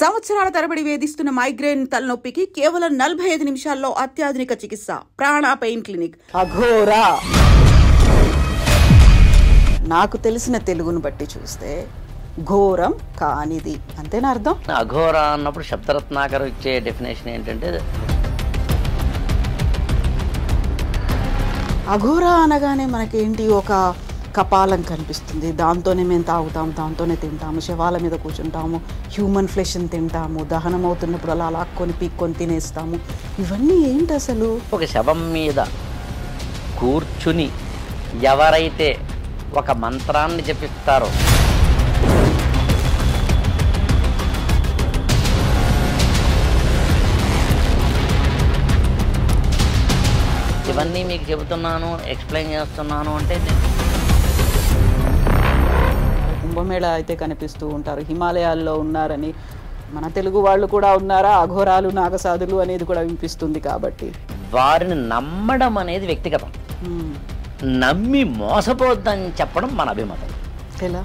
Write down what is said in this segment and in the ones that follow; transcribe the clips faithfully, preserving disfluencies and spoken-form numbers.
సంవత్సరాల తరబడి వేధిస్తున్న మైగ్రేన్ తలనొప్పికి కేవలం నలభై ఐదు నిమిషాల్లో అత్యాధునిక చికిత్స ప్రాణా పెయిన్ క్లినిక్ అఘోరా. నాకు తెలిసిన తెలుగును బట్టి చూస్తే ఘోరం కానిది అంతేనా అర్థం? అఘోరా అన్నప్పుడు శబ్దరత్నాకర్ ఇచ్చే డెఫినేషన్ ఏంటంటే, అఘోరా అనగానే మనకేంటి, ఒక కపాలం కనిపిస్తుంది, దాంతోనే మేము తాగుతాం, దాంతోనే తింటాము, శవాల మీద కూర్చుంటాము, హ్యూమన్ ఫ్లెష్ని తింటాము, దహనం అవుతున్నప్పుడు అలా లాక్కొని పీక్కొని తినేస్తాము. ఇవన్నీ ఏంటి అసలు? ఒక శవం మీద కూర్చుని ఎవరైతే ఒక మంత్రాన్ని జపిస్తారో, ఇవన్నీ మీకు చెబుతున్నాను, ఎక్స్ప్లెయిన్ చేస్తున్నాను అంటే, కుంభమేళ అయితే కనిపిస్తూ ఉంటారు, హిమాలయాల్లో ఉన్నారని మన తెలుగు వాళ్ళు కూడా ఉన్నారా, అఘోరాలు నాగసాధులు అనేది కూడా వినిపిస్తుంది. కాబట్టి వారిని నమ్మడం అనేది వ్యక్తిగతం, నమ్మి మోసపోద్దని చెప్పడం మన అభిమతం. ఎలా?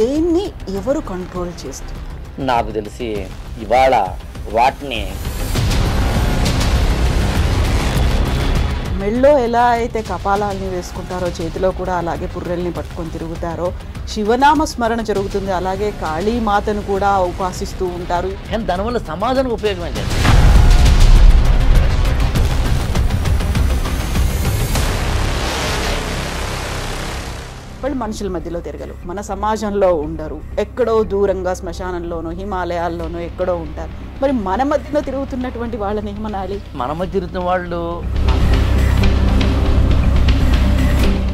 దేన్ని ఎవరు కంట్రోల్ చేస్తారు? నాకు తెలిసి ఇవాళ వాటిని మెళ్ళో ఎలా అయితే కపాలాలని వేసుకుంటారో, చేతిలో కూడా అలాగే పుర్రెల్ని పట్టుకొని తిరుగుతారో, శివనామ స్మరణ జరుగుతుంది, అలాగే కాళీమాతను కూడా ఉపాసిస్తూ ఉంటారు. కానీ దానివల్ల సమాజానికి ఉపయోగం లేదు. వాళ్ళు మనుషుల మధ్యలో తిరగరు, మన సమాజంలో ఉండరు, ఎక్కడో దూరంగా శ్మశానంలోనో హిమాలయాల్లోనో ఎక్కడో ఉంటారు. మరి మన మధ్యలో తిరుగుతున్నటువంటి వాళ్ళని ఏమనాలి? మన మధ్య తిరుగుతున్న వాళ్ళు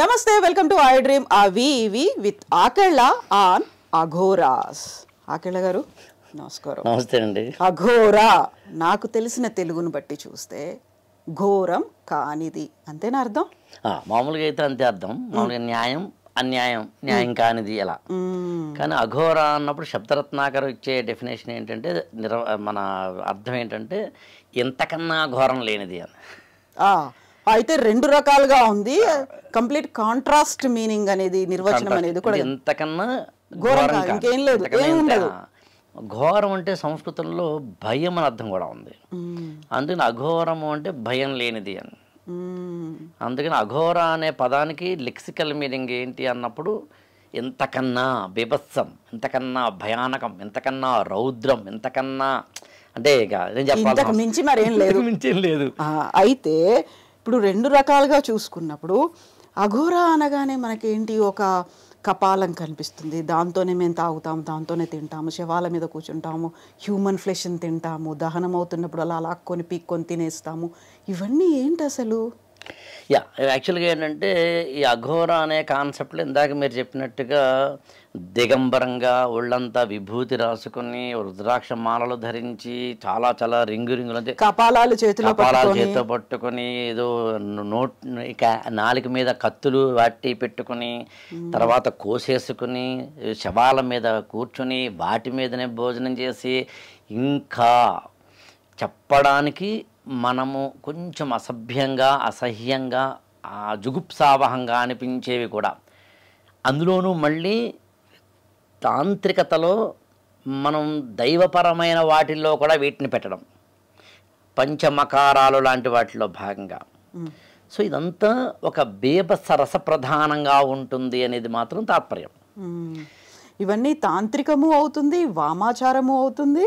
నమస్తే, వెల్కమ్ టు ఐ డ్రీమ్ అవివి విత్ ఆకెళ్ళ ఆన్ అఘోరాస్. ఆకెళ్ళ గారు నమస్కారం. నమస్తే అండి. అఘోరా నాకు తెలిసిన తెలుగును బట్టి చూస్తే ఘోరం కానిది అంతేనా అర్థం? మామూలుగా అయితే అంతే అర్థం, మామూలుగా న్యాయం అన్యాయం, న్యాయం కానిది ఎలా. కానీ అఘోరా అన్నప్పుడు శబ్దరత్నాకర్ ఇచ్చే డెఫినేషన్ ఏంటంటే, నిర మన అర్థం ఏంటంటే ఇంతకన్నా ఘోరం లేనిది అని. అయితే రెండు రకాలుగా ఉంది, కంప్లీట్ కాంట్రాస్ట్ మీనింగ్ అనేది, నిర్వచనం అనేది కూడా. ఇంతకన్నా ఘోరం ఇంకేం లేదు. ఘోరం అంటే సంస్కృతంలో భయం అని అర్థం కూడా ఉంది, అందుకని అఘోరము అంటే భయం లేనిది అని. అందుకని అఘోర అనే పదానికి లెక్సికల్ మీనింగ్ ఏంటి అన్నప్పుడు, ఇంతకన్నా బీభత్సం, ఇంతకన్నా భయానకం, ఇంతకన్నా రౌద్రం, ఇంతకన్నా అంటే ఇక మించి మరేం లేదు, మించేం లేదు. అయితే ఇప్పుడు రెండు రకాలుగా చూసుకున్నప్పుడు, అఘోరా అనగానే మనకేంటి, ఒక కపాలం కనిపిస్తుంది, దాంతోనే మేము తాగుతాం, దాంతోనే తింటాము, శవాల మీద కూర్చుంటాము, హ్యూమన్ ఫ్లెష్ని తింటాము, దహనం అవుతున్నప్పుడు అలా లాక్కొని పీక్కొని తినేస్తాము. ఇవన్నీ ఏంటి అసలు? యా, యాక్చువల్గా ఏంటంటే ఈ అఘోరా అనే కాన్సెప్ట్లో ఇందాక మీరు చెప్పినట్టుగా దిగంబరంగా ఒళ్ళంతా విభూతి రాసుకుని, రుద్రాక్ష మాలలు ధరించి, చాలా చాలా రింగు రింగులు కపాలాలు చేతిలో కపాలాలు చేతితో పట్టుకుని, ఏదో నోట్ నాలుక మీద కత్తులు వాటి పెట్టుకుని, తర్వాత కోసేసుకుని, శవాల మీద కూర్చుని, వాటి మీదనే భోజనం చేసి, ఇంకా చెప్పడానికి మనము కొంచెం అసభ్యంగా అసహ్యంగా జుగుప్సావహంగా అనిపించేవి కూడా. అందులోనూ మళ్ళీ తాంత్రికతలో మనం దైవపరమైన వాటిల్లో కూడా వీటిని పెట్టడం, పంచమకారాలు లాంటి వాటిలో భాగంగా. సో ఇదంతా ఒక బేబస్ రసప్రధానంగా ఉంటుంది అనేది మాత్రం తాత్పర్యం. ఇవన్నీ తాంత్రికము అవుతుంది, వామాచారము అవుతుంది.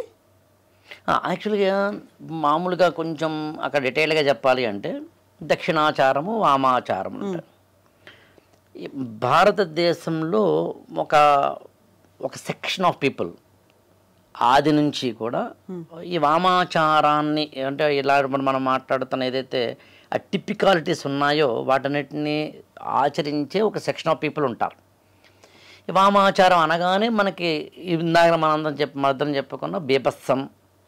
యాక్చువల్గా మామూలుగా కొంచెం అక్కడ డీటెయిల్గా చెప్పాలి అంటే దక్షిణాచారము వామాచారము అంటారు. భారతదేశంలో ఒక ఒక సెక్షన్ ఆఫ్ పీపుల్ ఆది నుంచి కూడా ఈ వామాచారాన్ని అంటే ఇలా మనం మాట్లాడుతున్న ఏదైతే ఆ టిపికాలిటీస్ ఉన్నాయో వాటన్నిటిని ఆచరించే ఒక సెక్షన్ ఆఫ్ పీపుల్ ఉంటారు. ఈ వామాచారం అనగానే మనకి ఇందాక మనందరం చెప్పి అర్థం చెప్పుకున్న బీభత్సం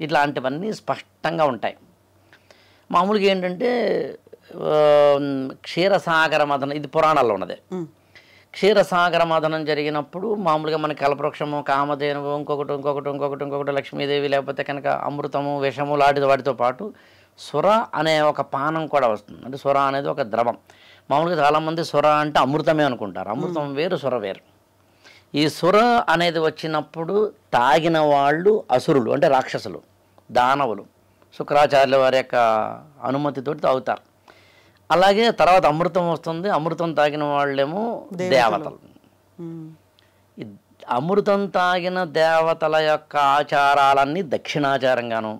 ఇట్లాంటివన్నీ స్పష్టంగా ఉంటాయి. మామూలుగా ఏంటంటే క్షీరసాగర మదనం, ఇది పురాణాల్లో ఉన్నదే. క్షీరసాగర మదనం జరిగినప్పుడు మామూలుగా మనకి కల్పవృక్షము, కామధేనువు, ఇంకొకటి ఇంకొకటి ఇంకొకటి ఇంకొకటి లక్ష్మీదేవి, లేకపోతే కనుక అమృతము, విషము లాంటి వాటితో పాటు సుర అనే ఒక పానం కూడా వస్తుంది. అంటే సుర అనేది ఒక ద్రవం. మామూలుగా చాలామంది సుర అంటే అమృతమే అనుకుంటారు. అమృతం వేరు, సుర వేరు. ఈ సుర అనేది వచ్చినప్పుడు తాగిన వాళ్ళు అసురులు అంటే రాక్షసులు, దానవులు. శుక్రాచార్యుల వారి యొక్క అనుమతితోటి తాగుతారు. అలాగే తర్వాత అమృతం వస్తుంది. అమృతం తాగిన వాళ్ళేమో దేవతలు. అమృతం తాగిన దేవతల యొక్క ఆచారాలన్నీ దక్షిణాచారంగాను,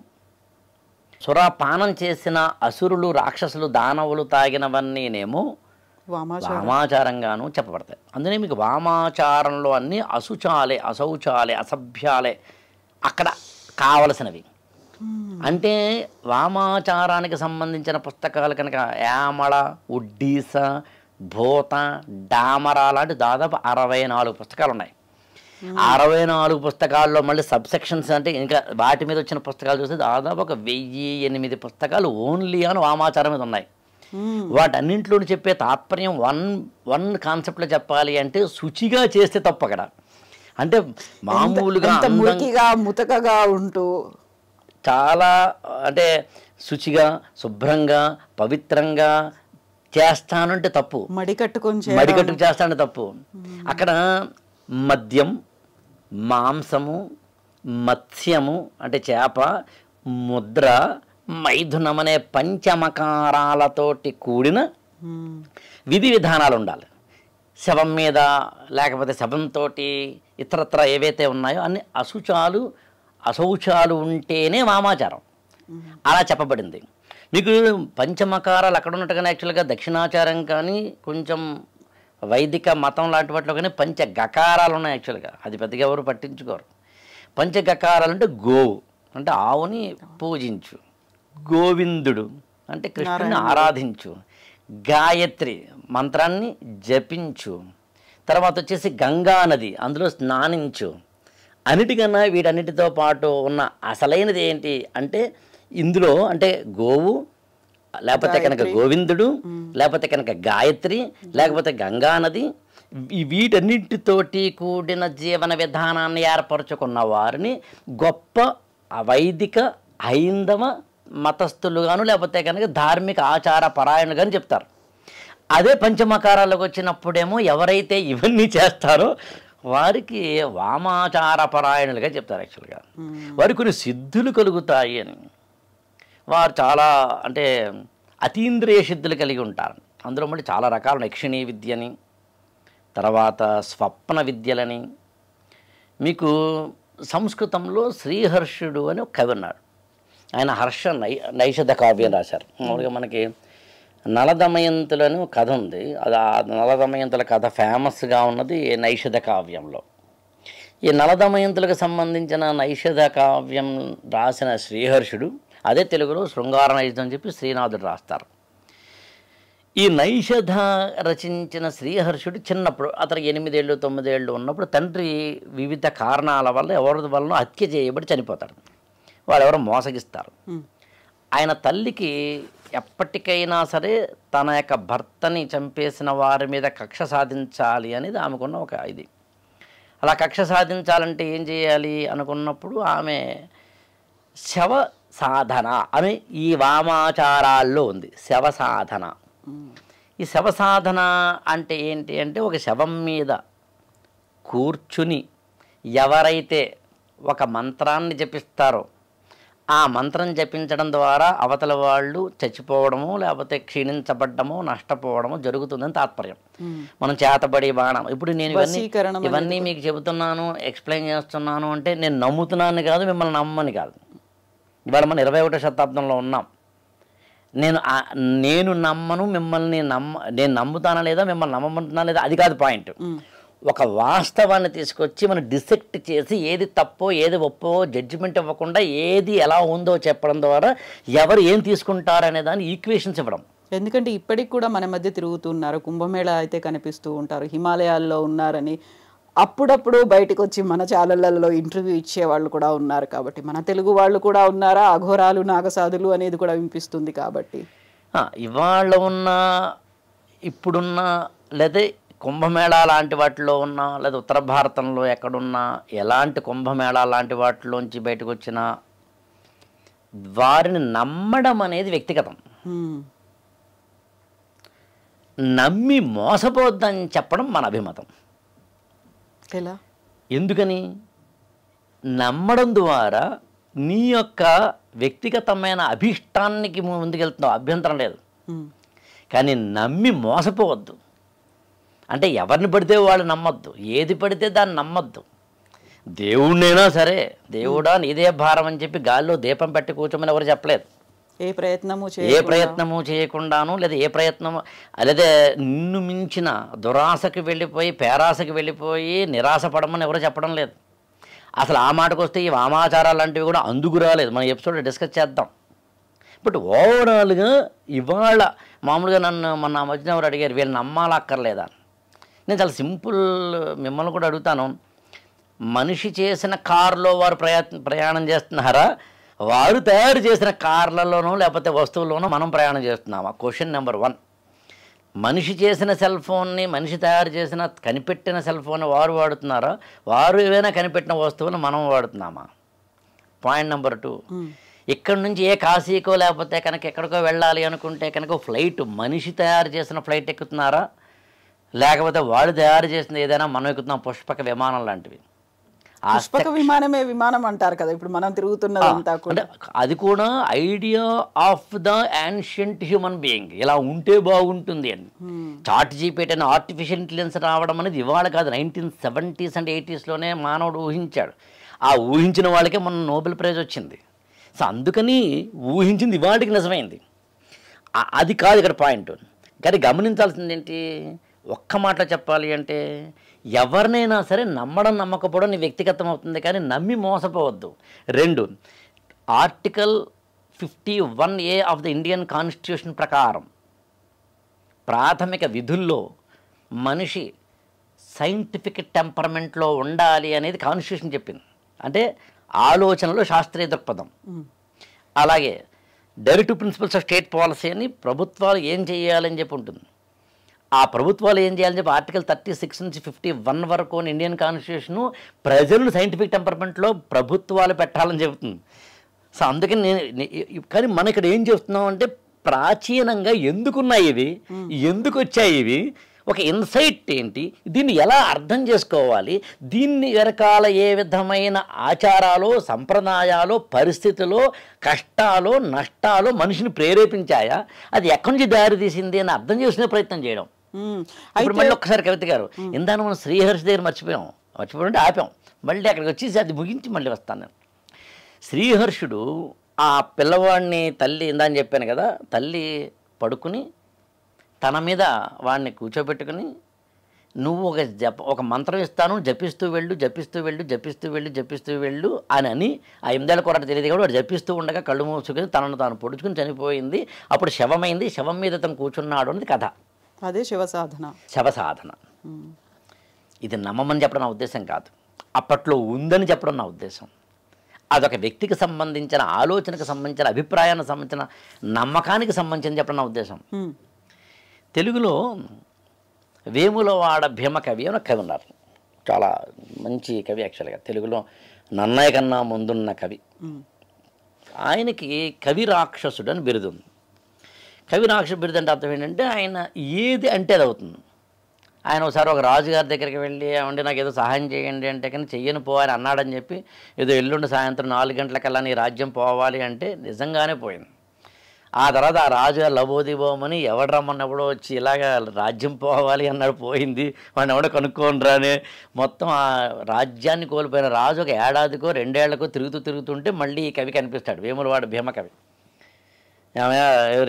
సురాపానం చేసిన అసురులు, రాక్షసులు, దానవులు తాగినవన్నీనేమో వామాచారంగాను చెప్పబడతాయి. అందుకనే మీకు వామాచారంలో అన్నీ అశుచాలే, అశౌచాలే, అసభ్యాలే అక్కడ కావలసినవి. అంటే వామాచారానికి సంబంధించిన పుస్తకాలు కనుక యామళ, ఉడ్డీస, భూత, డామరా లాంటి దాదాపు అరవై నాలుగు పుస్తకాలు ఉన్నాయి. అరవై నాలుగు పుస్తకాల్లో మళ్ళీ సబ్సెక్షన్స్ అంటే ఇంకా వాటి మీద వచ్చిన పుస్తకాలు చూస్తే దాదాపు ఒక వెయ్యి ఎనిమిది పుస్తకాలు ఓన్లీ అని వామాచారం మీద ఉన్నాయి. వాటన్నింటిలో చెప్పే తాత్పర్యం వన్ వన్ కాన్సెప్ట్లో చెప్పాలి అంటే శుచిగా చేస్తే తప్ప అక్కడ అంటే మామూలుగా మురికిగా ముతకగా ఉంటూ చాలా అంటే శుచిగా, శుభ్రంగా, పవిత్రంగా చేస్తానంటే తప్పు. మడికట్టుకొని మడికట్టుకు చేస్తానంటే తప్పు. అక్కడ మద్యం, మాంసము, మత్స్యము అంటే చేప, ముద్ర, మైథునం అనే పంచమకారాలతోటి కూడిన విధి విధానాలు ఉండాలి. శవం మీద లేకపోతే శవంతో ఇతరత్ర ఏవైతే ఉన్నాయో అన్ని అశుచాలు, అశౌచాలు ఉంటేనే వామాచారం అలా చెప్పబడింది. మీకు పంచమకారాలు అక్కడ ఉన్నట్టుగానే యాక్చువల్గా దక్షిణాచారం కానీ కొంచెం వైదిక మతం లాంటి వాటిలో కానీ పంచ గకారాలు ఉన్నాయి. యాక్చువల్గా అది పెద్దగా ఎవరు పట్టించుకోరు. పంచ గకారాలు అంటే గోవు అంటే ఆవుని పూజించు, గోవిందుడు అంటే కృష్ణుని ఆరాధించు, గాయత్రి మంత్రాన్ని జపించు, తర్వాత వచ్చేసి గంగా నది అందులో స్నానించు. అన్నిటికన్నా వీటన్నిటితో పాటు ఉన్న అసలైనది ఏంటి అంటే ఇందులో అంటే గోవు, లేకపోతే కనుక గోవిందుడు, లేకపోతే కనుక గాయత్రి, లేకపోతే గంగానది, వీటన్నిటితోటి కూడిన జీవన విధానాన్ని ఏర్పరచుకున్న వారిని గొప్ప వైదిక హైందవ మతస్థులుగాను లేకపోతే కనుక ధార్మిక ఆచార పరాయణులుగాను చెప్తారు. అదే పంచమకారాలకు వచ్చినప్పుడేమో ఎవరైతే ఇవన్నీ చేస్తారో వారికి వామాచార పరాయణులుగా చెప్తారు. యాక్చువల్గా వారికి కొన్ని సిద్ధులు కలుగుతాయి అని, వారు చాలా అంటే అతీంద్రియ సిద్ధులు కలిగి ఉంటారు. అందులో మళ్ళీ చాలా రకాల యక్షిణీ విద్యని, తర్వాత స్వప్న విద్యలని. మీకు సంస్కృతంలో శ్రీహర్షుడు అని ఒక కవి ఉన్నాడు. ఆయన హర్ష నై నైషధ కావ్యం రాశారు. మామూలుగా మనకి నలదమయంతులని ఒక కథ ఉంది. అది ఆ నలదమయంతుల కథ ఫేమస్గా ఉన్నది నైషధ కావ్యంలో. ఈ నలదమయంతులకు సంబంధించిన నైషధ కావ్యం రాసిన శ్రీహర్షుడు, అదే తెలుగులో శృంగార నైషధం అని చెప్పి శ్రీనాథుడు రాస్తారు. ఈ నైషధ రచించిన శ్రీహర్షుడు చిన్నప్పుడు, అతనికి ఎనిమిదేళ్ళు తొమ్మిదేళ్ళు ఉన్నప్పుడు తండ్రి వివిధ కారణాల వల్ల ఎవరి వల్ల హత్య చేయబడి చనిపోతాడు. వాళ్ళెవరో మోసగిస్తారు. ఆయన తల్లికి ఎప్పటికైనా సరే తన యొక్క భర్తని చంపేసిన వారి మీద కక్ష సాధించాలి అనేది ఆమెకున్న ఒక ఇది. అలా కక్ష సాధించాలంటే ఏం చేయాలి అనుకున్నప్పుడు ఆమె శవ సాధన అని ఈ వామాచారాల్లో ఉంది. శవ సాధన. ఈ శవ సాధన అంటే ఏంటి అంటే ఒక శవం మీద కూర్చుని ఎవరైతే ఒక మంత్రాన్ని జపిస్తారో ఆ మంత్రం జపించడం ద్వారా అవతల వాళ్ళు చచ్చిపోవడము లేకపోతే క్షీణించబడ్డము, నష్టపోవడము జరుగుతుందని తాత్పర్యం. మనం చేతబడి బాణం. ఇప్పుడు నేను ఇవన్నీ ఇవన్నీ మీకు చెబుతున్నాను, ఎక్స్ప్లెయిన్ చేస్తున్నాను అంటే నేను నమ్ముతున్నాను కాదు, మిమ్మల్ని నమ్మని కాదు. ఇవాళ మనం ఇరవై ఒకటో శతాబ్దంలో ఉన్నాం. నేను నేను నమ్మను, మిమ్మల్ని నమ్మ నేను నమ్ముతానా లేదా, మిమ్మల్ని నమ్మమంటున్నా లేదా, అది కాదు పాయింట్. ఒక వాస్తవాన్ని తీసుకొచ్చి మనం డిసెక్ట్ చేసి ఏది తప్పో ఏది ఒప్పో జడ్జిమెంట్ ఇవ్వకుండా ఏది ఎలా ఉందో చెప్పడం ద్వారా ఎవరు ఏం తీసుకుంటారనే దాని ఈక్వేషన్స్ ఇవ్వడం. ఎందుకంటే ఇప్పటికి కూడా మన మధ్య తిరుగుతున్నారు, కుంభమేళ అయితే కనిపిస్తూ ఉంటారు, హిమాలయాల్లో ఉన్నారని అప్పుడప్పుడు బయటకు వచ్చి మన ఛానళ్లలో ఇంటర్వ్యూ ఇచ్చేవాళ్ళు కూడా ఉన్నారు. కాబట్టి మన తెలుగు వాళ్ళు కూడా ఉన్నారా అఘోరాలు నాగసాధులు అనేది కూడా వినిపిస్తుంది. కాబట్టి ఇవాళ ఉన్న ఇప్పుడున్న లేదా కుంభమేళా లాంటి వాటిలో ఉన్నా లేదా ఉత్తర భారతంలో ఎక్కడున్నా ఎలాంటి కుంభమేళా లాంటి వాటిలోంచి బయటకు వచ్చినా వారిని నమ్మడం అనేది వ్యక్తిగతం. నమ్మి మోసపోద్దని చెప్పడం మన అభిమతం. ఎలా? ఎందుకని? నమ్మడం ద్వారా నీ యొక్క వ్యక్తిగతమైన అభిష్టానికి ముందుకెళ్తున్నావు, అభ్యంతరం లేదు. కానీ నమ్మి మోసపోవద్దు అంటే ఎవరిని పడితే వాళ్ళు నమ్మొద్దు, ఏది పడితే దాన్ని నమ్మొద్దు. దేవుడినైనా సరే దేవుడా నీదే భారం అని చెప్పి గాల్లో దీపం పెట్టి కూర్చోమని ఎవరు చెప్పలేదు. ఏ ప్రయత్నము ఏ ప్రయత్నము చేయకుండాను లేదా ఏ ప్రయత్నము లేదా నిన్ను మించిన దురాశకు వెళ్ళిపోయి పేరాశకు వెళ్ళిపోయి నిరాశ పడమని ఎవరు చెప్పడం లేదు. అసలు ఆ మాటకు వస్తే ఈ వామాచారాలు లాంటివి కూడా అందుకు రాలేదు. మనం ఎపిసోడ్లో డిస్కస్ చేద్దాం. బట్ ఓవరాల్గా ఇవాళ మామూలుగా నన్ను మొన్న మధ్యన ఎవరు అడిగారు వీళ్ళు నమ్మాలక్కర్లేదా. నేను చాలా సింపుల్ మిమ్మల్ని కూడా అడుగుతాను, మనిషి చేసిన కారులో వారు ప్రయత్ ప్రయాణం చేస్తున్నారా, వారు తయారు చేసిన కార్లలోనో లేకపోతే వస్తువుల్లోనో మనం ప్రయాణం చేస్తున్నామా? Question number one. మనిషి చేసిన సెల్ ఫోన్ని మనిషి తయారు చేసిన కనిపెట్టిన సెల్ ఫోన్ వారు వాడుతున్నారా, వారు ఏవైనా కనిపెట్టిన వస్తువులు మనం వాడుతున్నామా? పాయింట్ నెంబర్ టూ, ఇక్కడ నుంచి ఏ కాశీకో లేకపోతే కనుక ఎక్కడికో వెళ్ళాలి అనుకుంటే కనుక ఫ్లైట్ మనిషి తయారు చేసిన ఫ్లైట్ ఎక్కుతున్నారా లేకపోతే వాళ్ళు తయారు చేసిన ఏదైనా మనం ఎక్కుతున్నాం పుష్పక విమానం లాంటివి. పుష్పక విమానమే విమానం అంటారు కదా ఇప్పుడు మనం తిరుగుతున్నదంతా కూడా. అది కూడా idea of the ancient human being, ఇలా ఉంటే బాగుంటుంది అని. చాట్ జీపీటీ అనే ఆర్టిఫిషియల్ ఇంటెలిజెన్స్ రావడం అనేది ఇవాళ కాదు, నైన్టీన్ సెవెంటీస్ అండ్ ఎయిటీస్లోనే మానవుడు ఊహించాడు. ఆ ఊహించిన వాళ్ళకే మొన్న నోబెల్ ప్రైజ్ వచ్చింది. సో అందుకని ఊహించింది ఇవాళకి నిజమైంది. అది కాదు ఇక్కడ పాయింట్. కానీ గమనించాల్సింది ఏంటి, ఒక్క మాటలో చెప్పాలి అంటే ఎవరినైనా సరే నమ్మడం నమ్మకపోవడం నీ వ్యక్తిగతం అవుతుంది, కానీ నమ్మి మోసపోవద్దు. రెండు, article fifty one A of the Indian constitution ప్రకారం ప్రాథమిక విధుల్లో మనిషి సైంటిఫిక్ టెంపర్మెంట్లో ఉండాలి అనేది కాన్స్టిట్యూషన్ చెప్పింది. అంటే ఆలోచనలో శాస్త్రీయ దృక్పథం, అలాగే directive principles of state policy అని ప్రభుత్వాలు ఏం చేయాలని చెప్పి ఉంటుంది. ఆ ప్రభుత్వాలు ఏం చేయాలని చెప్పి ఆర్టికల్ థర్టీ సిక్స్ నుంచి ఫిఫ్టీ వన్ వరకు ఇండియన్ కాన్స్టిట్యూషను ప్రజలను సైంటిఫిక్ టెంపర్మెంట్లో ప్రభుత్వాలు పెట్టాలని చెబుతుంది. సో అందుకని నేను కానీ మనం ఇక్కడ ఏం చేస్తున్నాం అంటే ప్రాచీనంగా ఎందుకున్నాయి ఇవి, ఎందుకు వచ్చాయి ఇవి, ఒక ఇన్సైట్ ఏంటి, దీన్ని ఎలా అర్థం చేసుకోవాలి, దీన్ని వెనకాల ఏ విధమైన ఆచారాలు సంప్రదాయాలు పరిస్థితులు కష్టాలు నష్టాలు మనిషిని ప్రేరేపించాయా, అది ఎక్కడి నుంచి దారి తీసింది అని అర్థం చేసుకునే ప్రయత్నం చేయడం. ఇప్పుడు మళ్ళీ ఒక్కసారి కవిత గారు ఇందాక మనం శ్రీహర్షి దగ్గర మర్చిపోయాం, మర్చిపోయింటే ఆపాం, మళ్ళీ అక్కడికి వచ్చేసి అది ముగించి మళ్ళీ వస్తాను నేను. శ్రీహర్షుడు ఆ పిల్లవాడిని తల్లి ఇందాని చెప్పాను కదా తల్లి పడుకుని తన మీద వాడిని కూర్చోబెట్టుకుని నువ్వు ఒక జప ఒక మంత్రం ఇస్తాను జపిస్తూ వెళ్ళు జపిస్తూ వెళ్ళు జపిస్తూ వెళ్ళు జపిస్తూ వెళ్ళు అని అని ఆ ఎనిమిదేళ్ళ కొరట తెలియదు కూడా వాడు జపిస్తూ ఉండగా కళ్ళు మూసుకుని తనను తాను పొడుచుకుని చనిపోయింది. అప్పుడు శవమైంది, శవం మీద తను కూర్చున్నాడు అనేది కథ. అదే శివసాధన. శవసాధన ఇది నమ్మమని చెప్పడం నా ఉద్దేశం కాదు, అప్పట్లో ఉందని చెప్పడం నా ఉద్దేశం. అదొక వ్యక్తికి సంబంధించిన ఆలోచనకు సంబంధించిన అభిప్రాయానికి సంబంధించిన నమ్మకానికి సంబంధించిన చెప్పడం నా ఉద్దేశం. తెలుగులో వేములవాడ భీమకవి అని ఒక కవి ఉన్నారు, చాలా మంచి కవి. యాక్చువల్గా తెలుగులో నన్నయ్య కన్నా ముందున్న కవి. ఆయనకి కవిరాక్షసుడు అని బిరుదు ఉంది. కవిరాక్షసుడు బిరుదు అంటే అర్థం ఏంటంటే ఆయన ఏది అంటే అది అవుతుంది. ఆయన ఒకసారి ఒక రాజుగారి దగ్గరికి వెళ్ళి ఏమంటే నాకు ఏదో సహాయం చేయండి అంటే కానీ చెయ్యను పో అని అన్నాడని చెప్పి ఏదో ఎల్లుండి సాయంత్రం నాలుగు గంటలకల్లా నీ రాజ్యం పోవాలి అంటే నిజంగానే పోయింది. ఆ తర్వాత ఆ రాజు లబోదిబోమని ఎవడు రమ్మన్నప్పుడు వచ్చి ఇలాగ రాజ్యం పోవాలి అన్నాడు, పోయింది. వాడిని ఎవడో కనుక్కోని రానే మొత్తం ఆ రాజ్యాన్ని కోల్పోయిన రాజు ఒక ఏడాదికో రెండేళ్లకో తిరుగుతూ తిరుగుతుంటే మళ్ళీ ఈ కవి కనిపిస్తాడు, వేములవాడ భీమకవి.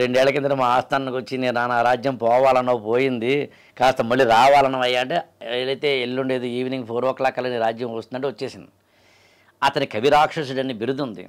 రెండేళ్ల కింద మా ఆస్థానానికి వచ్చి నేను నా రాజ్యం పోవాలనో పోయింది కాస్త మళ్ళీ రావాలనో అయ్యా అంటే ఏదైతే ఎల్లుండేది ఈవినింగ్ ఫోర్ ఓ క్లాక్ అలా రాజ్యం వస్తుందంటే వచ్చేసింది. అతని కవిరాక్షసుడు అని బిరుదు ఉంది.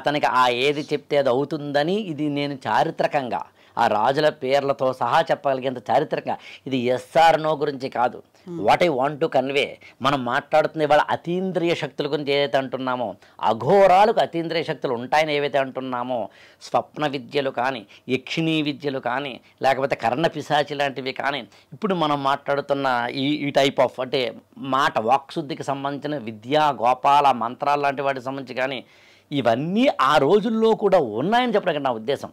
అతనికి ఆ ఏది చెప్తే అది అవుతుందని ఇది నేను చారిత్రకంగా ఆ రాజుల పేర్లతో సహా చెప్పగలిగేంత చారిత్రకంగా ఇది ఎస్ఆర్నో గురించి కాదు. What I want to convey మనం మాట్లాడుతున్న ఇవాళ అతీంద్రియ శక్తుల గురించి ఏదైతే అంటున్నామో, అఘోరాలకు అతీంద్రియ శక్తులు ఉంటాయని ఏవైతే అంటున్నామో, స్వప్న విద్యలు కానీ, యక్షిణీ విద్యలు కానీ, లేకపోతే కర్ణ పిశాచి లాంటివి కానీ, ఇప్పుడు మనం మాట్లాడుతున్న ఈ ఈ టైప్ ఆఫ్ అంటే మాట వాక్శుద్ధికి సంబంధించిన విద్యా గోపాల మంత్రాలు లాంటి వాటికి సంబంధించి కానీ ఇవన్నీ ఆ రోజుల్లో కూడా ఉన్నాయని చెప్పడానికి నా ఉద్దేశం.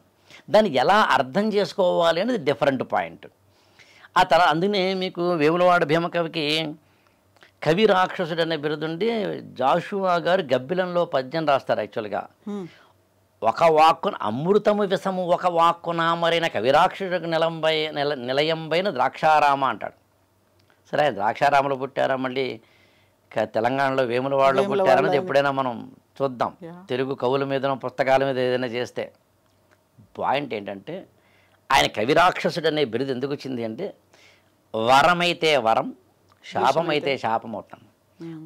దాన్ని ఎలా అర్థం చేసుకోవాలి అనేది డిఫరెంట్ పాయింట్. ఆ తర్వాత అందుకనే మీకు వేములవాడ భీమకవికి కవి రాక్షసుడు అనే బిరుదుండి జాషువా గారు గబ్బిలంలో పద్యం రాస్తారు. యాక్చువల్గా ఒక వాక్కును అమృతము విషము ఒక వాక్కున మరైన కవిరాక్షసుడికి నిలంబై నిల నిలయంబైన ద్రాక్షారామ అంటాడు. సరే ద్రాక్షారామలో పుట్టారా మళ్ళీ తెలంగాణలో వేములవాడలో పుట్టారన్నది ఎప్పుడైనా మనం చూద్దాం, తెలుగు కవుల మీద పుస్తకాల మీద ఏదైనా చేస్తే. పాయింట్ ఏంటంటే ఆయన కవిరాక్షసుడు అనే బిరుదు ఎందుకు వచ్చింది అంటే వరమైతే వరం, శాపమైతే శాపం అవుతాం.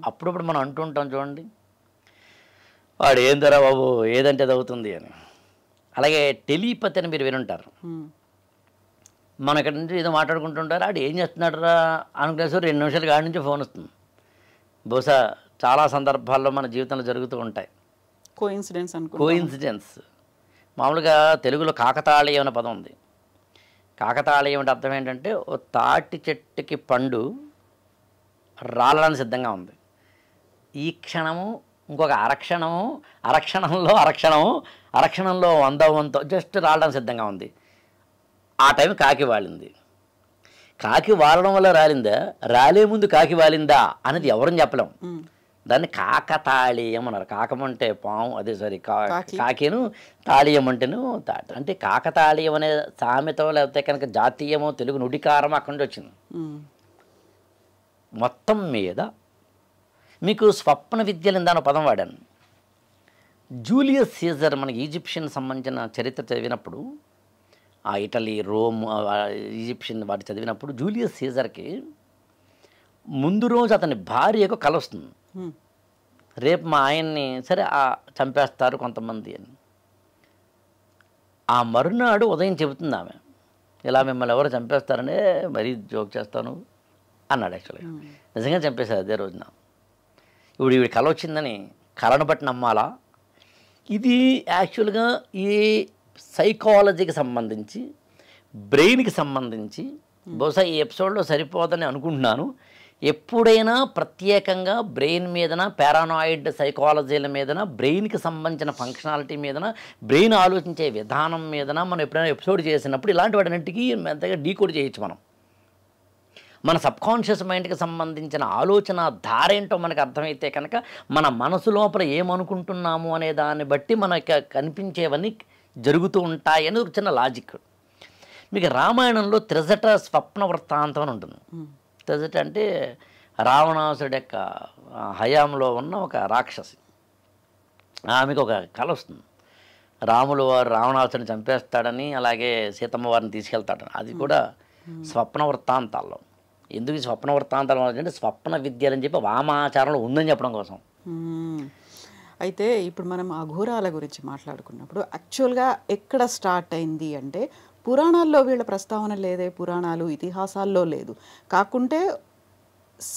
అప్పుడప్పుడు మనం అంటుంటాం చూడండి, వాడు ఏందరా బాబు ఏదంటే అది అవుతుంది అని. అలాగే టెలిపతి అని మీరు వినుంటారు, మనం ఇక్కడ నుంచి ఏదో మాట్లాడుకుంటుంటారు, ఆడు ఏం చేస్తున్నాడు రా అనుకునేసి రెండు నిమిషాలు కాడి నుంచి ఫోన్ వస్తుంది. బహుశా చాలా సందర్భాల్లో మన జీవితంలో జరుగుతూ ఉంటాయి కోఇన్సిడెన్స్ అనుకో కోఇన్సిడెన్స్ మామూలుగా తెలుగులో కాకతాళీయం అనే పదం ఉంది. కాకతాళీయం అంటే అర్థం ఏంటంటే ఓ తాటి చెట్టుకి పండు రాలడానికి సిద్ధంగా ఉంది, ఈ క్షణము ఇంకొక అరక్షణము, అరక్షణంలో అరక్షణము, అరక్షణంలో వంద వంతో జస్ట్ రాలడానికి సిద్ధంగా ఉంది. ఆ టైం కాకి వాలింది. కాకి వాలడం వల్ల రాలిందా, రాలే ముందు కాకి వాలిందా అనేది ఎవరని చెప్పలేం. దాన్ని కాకతాళీయం అన్నారు. కాకమంటే పాము, అదే సారీ కా కాకిను తాళీయం అంటేను తాట అంటే కాకతాళీయం అనే సామెతో లేకపోతే కనుక జాతీయమో తెలుగు నుడికారమో అక్కడి నుంచి వచ్చింది. మొత్తం మీద మీకు స్వప్న విద్యలు ఇందాను పదం వాడాను. జూలియస్ సీజర్ మనకి ఈజిప్షియన్ సంబంధించిన చరిత్ర చదివినప్పుడు ఆ ఇటలీ రోమ్ ఈజిప్షియన్ వాటి చదివినప్పుడు జూలియస్ సీజర్కి ముందు రోజు అతని భార్యకు కల వస్తుంది, రేపు మా ఆయన్ని సరే చంపేస్తారు కొంతమంది అని. ఆ మరునాడు ఉదయం చెబుతుంది ఆమె, ఇలా మిమ్మల్ని ఎవరు చంపేస్తారనే మరీ జోక్ చేస్తాను అన్నాడు. యాక్చువల్గా నిజంగా చంపేశారు అదే రోజున. ఇప్పుడు ఇవి కళ వచ్చిందని కళను బట్టి నమ్మాలా? ఇది యాక్చువల్గా ఈ సైకాలజీకి సంబంధించి, బ్రెయిన్కి సంబంధించి బహుశా ఈ ఎపిసోడ్లో సరిపోదని అనుకుంటున్నాను. ఎప్పుడైనా ప్రత్యేకంగా బ్రెయిన్ మీదన, పారానాయిడ్ సైకాలజీల మీదన, బ్రెయిన్కి సంబంధించిన ఫంక్షనాలిటీ మీదన, బ్రెయిన్ ఆలోచించే విధానం మీదన మనం ఎప్పుడైనా ఎపిసోడ్ చేసినప్పుడు ఇలాంటి వాటిన్నింటికి ఎంతగా డీకోడ్ చేయొచ్చు. మనం మన సబ్కాన్షియస్ మైండ్కి సంబంధించిన ఆలోచన ధార ఏంటో మనకు అర్థమైతే కనుక మన మనసు లోపల ఏమనుకుంటున్నాము అనే దాన్ని బట్టి మనకి కనిపించేవన్నీ జరుగుతూ ఉంటాయి అనేది ఒక చిన్న లాజిక్. మీకు రామాయణంలో త్రిజట స్వప్న వృత్తాంతం అని ఉంటుంది. త్రిజట అంటే రావణాసుడి యొక్క హయాంలో ఉన్న ఒక రాక్షసి. ఆమెకు ఒక కళ వస్తుంది, రాములు వారు రావణాసుడిని చంపేస్తాడని, అలాగే సీతమ్మ వారిని తీసుకెళ్తాడని. అది కూడా స్వప్న వృత్తాంతాల్లో. ఎందుకు స్వప్న వృత్తాంతాల్లో అంటే స్వప్న విద్యలు అని చెప్పి వామాచారంలో ఉందని చెప్పడం కోసం. అయితే ఇప్పుడు మనం అఘోరాల గురించి మాట్లాడుకున్నప్పుడు యాక్చువల్గా ఎక్కడ స్టార్ట్ అయింది అంటే పురాణాల్లో వీళ్ళ ప్రస్తావన లేదే, పురాణాలు ఇతిహాసాల్లో లేదు. కాకుంటే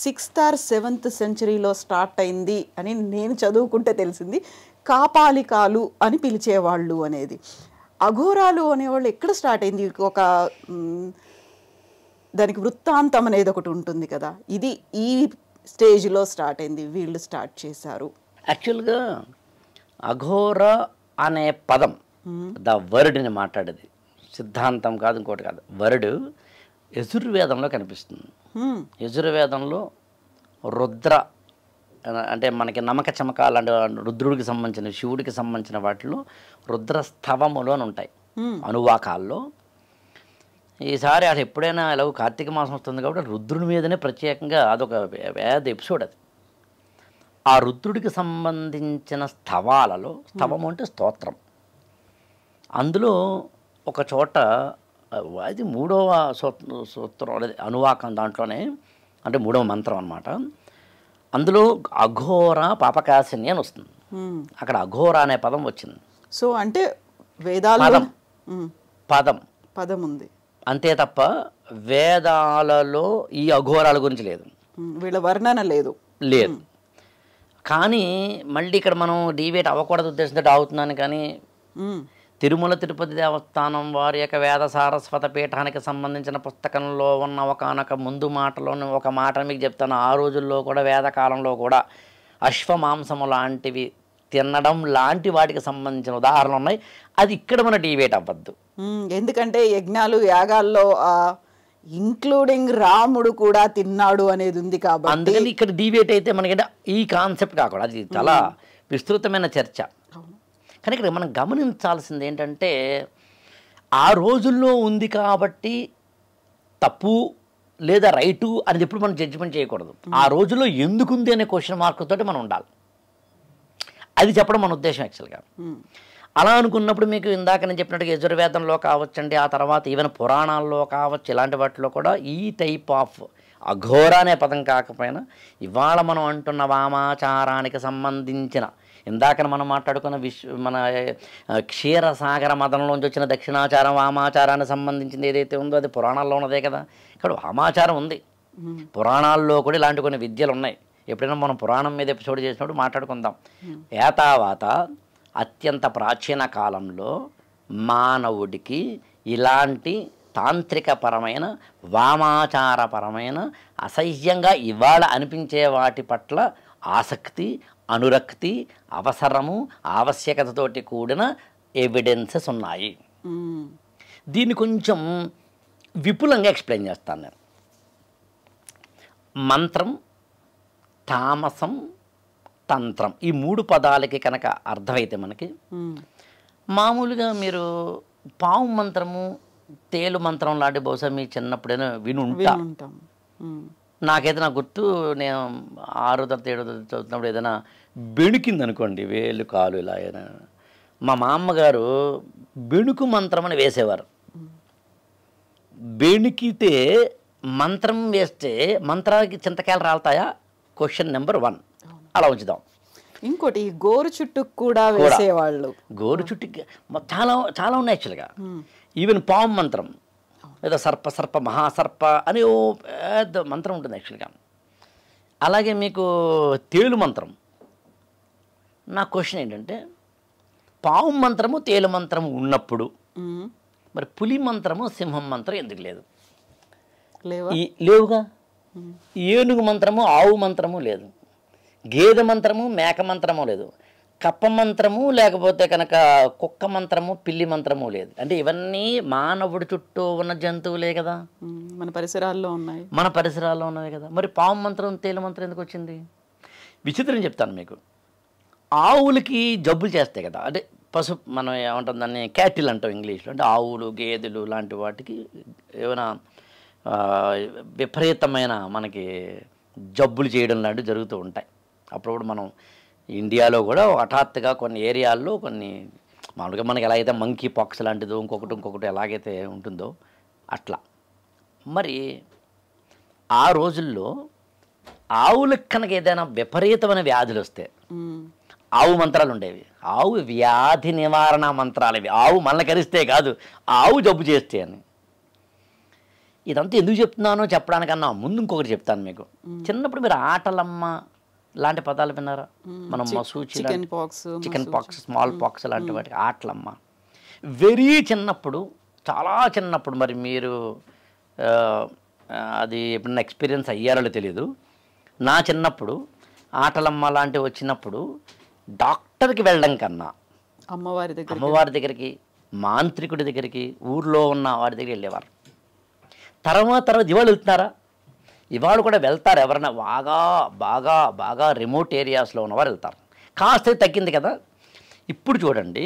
సిక్స్త్ ఆర్ సెవెంత్ సెంచరీలో స్టార్ట్ అయింది అని నేను చదువుకుంటే తెలిసింది, కాపాలికాలు అని పిలిచేవాళ్ళు అనేది. అఘోరాలు అనేవాళ్ళు ఎక్కడ స్టార్ట్ అయింది? ఒక దానికి వృత్తాంతం అనేది ఒకటి ఉంటుంది కదా, ఇది ఈ స్టేజ్లో స్టార్ట్ అయింది, వీళ్ళు స్టార్ట్ చేశారు. యాక్చువల్గా అఘోర అనే పదం ద వర్డ్ని మాట్లాడేది, సిద్ధాంతం కాదు ఇంకోటి కాదు. వరుడు యజుర్వేదంలో కనిపిస్తుంది. యజుర్వేదంలో రుద్ర అంటే మనకి నమక చమకాలు అంటే రుద్రుడికి సంబంధించిన, శివుడికి సంబంధించిన వాటిలో రుద్ర స్తవములు అని ఉంటాయి అనువాకాల్లో. ఈసారి అది ఎప్పుడైనా ఇలా కార్తీక మాసం వస్తుంది కాబట్టి రుద్రుడి మీదనే ప్రత్యేకంగా అదొక వేద ఎపిసోడ్. అది ఆ రుద్రుడికి సంబంధించిన స్తవాలలో, స్తవము అంటే స్తోత్రం, అందులో ఒక చోట అది మూడవ సూత్రం లేదా అనువాకం దాంట్లోనే అంటే మూడవ మంత్రం అనమాట. అందులో అఘోర పాపకాసిని అని వస్తుంది. అక్కడ అఘోర అనే పదం వచ్చింది. సో అంటే వేదాల పదం పదం ఉంది అంతే తప్ప వేదాలలో ఈ అఘోరాల గురించి లేదు, వీళ్ళ వర్ణన లేదు లేదు కానీ మళ్ళీ ఇక్కడ మనం డివేట్ అవ్వకూడదు ఉద్దేశంతో అవుతున్నాను. కానీ తిరుమల తిరుపతి దేవస్థానం వారి యొక్క వేద సారస్వత పీఠానికి సంబంధించిన పుస్తకంలో ఉన్న ఒకనొక ముందు మాటలోని ఒక మాట మీకు చెప్తాను. ఆ రోజుల్లో కూడా వేదకాలంలో కూడా అశ్వమాంసము లాంటివి తినడం లాంటి వాటికి సంబంధించిన ఉదాహరణలు ఉన్నాయి. అది ఇక్కడ మన డివేట్ అవ్వద్దు, ఎందుకంటే యజ్ఞాలు యాగాల్లో ఇంక్లూడింగ్ రాముడు కూడా తిన్నాడు అనేది ఉంది కాబట్టి. అందుకని ఇక్కడ డివేట్ అయితే మనకంటే ఈ కాన్సెప్ట్ కాకుండా అది చాలా విస్తృతమైన చర్చ. కానీ ఇక్కడ మనం గమనించాల్సింది ఏంటంటే ఆ రోజుల్లో ఉంది కాబట్టి తప్పు లేదా రైటు అనేది ఎప్పుడు మనం జడ్జిమెంట్ చేయకూడదు. ఆ రోజుల్లో ఎందుకు ఉంది అనే క్వశ్చన్ మార్క్ తోటి మనం ఉండాలి, అది చెప్పడం మన ఉద్దేశం యాక్చువల్గా. అలా అనుకున్నప్పుడు మీకు ఇందాక నేను చెప్పినట్టుగా యజుర్వేదంలో కావచ్చండి, ఆ తర్వాత ఈవెన్ పురాణాల్లో కావచ్చు, ఇలాంటి వాటిలో కూడా ఈ టైప్ ఆఫ్ అఘోర అనే పదం కాకపోయినా ఇవాళ మనం అంటున్న వామాచారానికి సంబంధించిన ఇందాక మనం మాట్లాడుకున్న విశ్వ మన క్షీరసాగర మదనంలోంచి వచ్చిన దక్షిణాచారం వామాచారానికి సంబంధించింది ఏదైతే ఉందో అది పురాణాల్లో ఉన్నదే కదా. ఇక్కడ వామాచారం ఉంది, పురాణాల్లో కూడా ఇలాంటి కొన్ని విద్యలు ఉన్నాయి. ఎప్పుడైనా మనం పురాణం మీద ఎపిసోడ్ చేసినప్పుడు మాట్లాడుకుందాం. ఏతావాత అత్యంత ప్రాచీన కాలంలో మానవుడికి ఇలాంటి తాంత్రికపరమైన వామాచారపరమైన అసహ్యంగా ఇవాళ అనిపించే వాటి పట్ల ఆసక్తి, అనురక్తి, అవసరము, ఆవశ్యకతతోటి కూడిన ఎవిడెన్సెస్ ఉన్నాయి. దీన్ని కొంచెం విపులంగా ఎక్స్ప్లెయిన్ చేస్తాను నేను. మంత్రం, తామసం, తంత్రం, ఈ మూడు పదాలకి కనుక అర్థమైతే మనకి మామూలుగా మీరు పాము మంత్రము, తేలు మంత్రం లాంటి బహుశా మీ చిన్నప్పుడైనా విని ఉంటాం. నాకైతే నా గుర్తు, నేను ఆరో తరగతి ఏడో తరగతి చదువుతున్నప్పుడు ఏదైనా బెణుకింది అనుకోండి, వేలు కాలు ఇలా అయినా మా మామగారు బెణుకు మంత్రం అని వేసేవారు. బెణుకితే మంత్రం వేస్తే మంత్రానికి చింతకాయలు రాలుతాయా? Question number one. అలా ఉంచుదాం. ఇంకోటి గోరు చుట్టుకు కూడా వేసేవాళ్ళు. గోరు చుట్టు చాలా చాలా ఉన్నాయి యాక్చువల్గా. ఈవెన్ పాము మంత్రం లేదా సర్ప సర్ప మహాసర్ప అని ఓ పెద్ద మంత్రం ఉంటుంది యాక్చువల్గా. అలాగే మీకు తేలు మంత్రం. నా క్వశ్చన్ ఏంటంటే పాము మంత్రము తేలు మంత్రము ఉన్నప్పుడు మరి పులి మంత్రము సింహం మంత్రం ఎందుకు లేదు? లేవుగా. ఏనుగు మంత్రము ఆవు మంత్రము లేదు, గేదె మంత్రము మేక మంత్రము లేదు, కప్ప మంత్రము లేకపోతే కనుక కుక్క మంత్రము పిల్లి మంత్రము లేదు. అంటే ఇవన్నీ మానవుడి చుట్టూ ఉన్న జంతువులే కదా, మన పరిసరాల్లో ఉన్నాయి, మన పరిసరాల్లో ఉన్నాయి కదా. మరి పాము మంత్రం తేలు మంత్రం ఎందుకు వచ్చింది? విచిత్రం చెప్తాను మీకు. ఆవులకి జబ్బులు చేస్తాయి కదా, అంటే పశు మనం ఏమంటాం దాన్ని, క్యాటిల్ అంటాం ఇంగ్లీష్లో. అంటే ఆవులు గేదెలు లాంటి వాటికి ఏమైనా విపరీతమైన మనకి జబ్బులు చేయడం లాంటివి జరుగుతూ ఉంటాయి. అప్పుడు కూడా మనం ఇండియాలో కూడా హఠాత్తుగా కొన్ని ఏరియాల్లో కొన్ని మామూలుగా మనకి ఎలా అయితే మంకీ పాక్స్ లాంటిదో ఇంకొకటి ఇంకొకటి ఎలాగైతే ఉంటుందో అట్లా. మరి ఆ రోజుల్లో ఆవులకు కనుక ఏదైనా విపరీతమైన వ్యాధులు వస్తే ఆవు మంత్రాలు ఉండేవి. ఆవు వ్యాధి నివారణ మంత్రాలు ఇవి, ఆవు మనల్ని కరిస్తే కాదు ఆవు జబ్బు చేస్తే అని. ఇదంతా ఎందుకు చెప్తున్నానో చెప్పడానికన్నా ముందు ఇంకొకటి చెప్తాను మీకు. చిన్నప్పుడు మీరు ఆటలమ్మ లాంటి పదాలు విన్నారా? మనం మసూచి, చికెన్ పాక్స్, స్మాల్ పాక్స్ లాంటి వాటికి ఆటలమ్మ. వెరీ చిన్నప్పుడు, చాలా చిన్నప్పుడు, మరి మీరు అది ఎప్పుడన్నా ఎక్స్పీరియన్స్ అయ్యారో తెలియదు. నా చిన్నప్పుడు ఆటలమ్మ లాంటివి వచ్చినప్పుడు డాక్టర్కి వెళ్ళడం కన్నా అమ్మవారి దగ్గర, అమ్మవారి దగ్గరికి, మాంత్రికుడి దగ్గరికి, ఊర్లో ఉన్న వారి దగ్గర వెళ్ళేవారు. తర్వాత తర్వాత ఇవాళ వెళ్తున్నారా? ఇవాళ కూడా వెళ్తారు. ఎవరైనా బాగా బాగా బాగా రిమోట్ ఏరియాస్లో ఉన్నవారు వెళ్తారు. కాస్త తగ్గింది కదా. ఇప్పుడు చూడండి,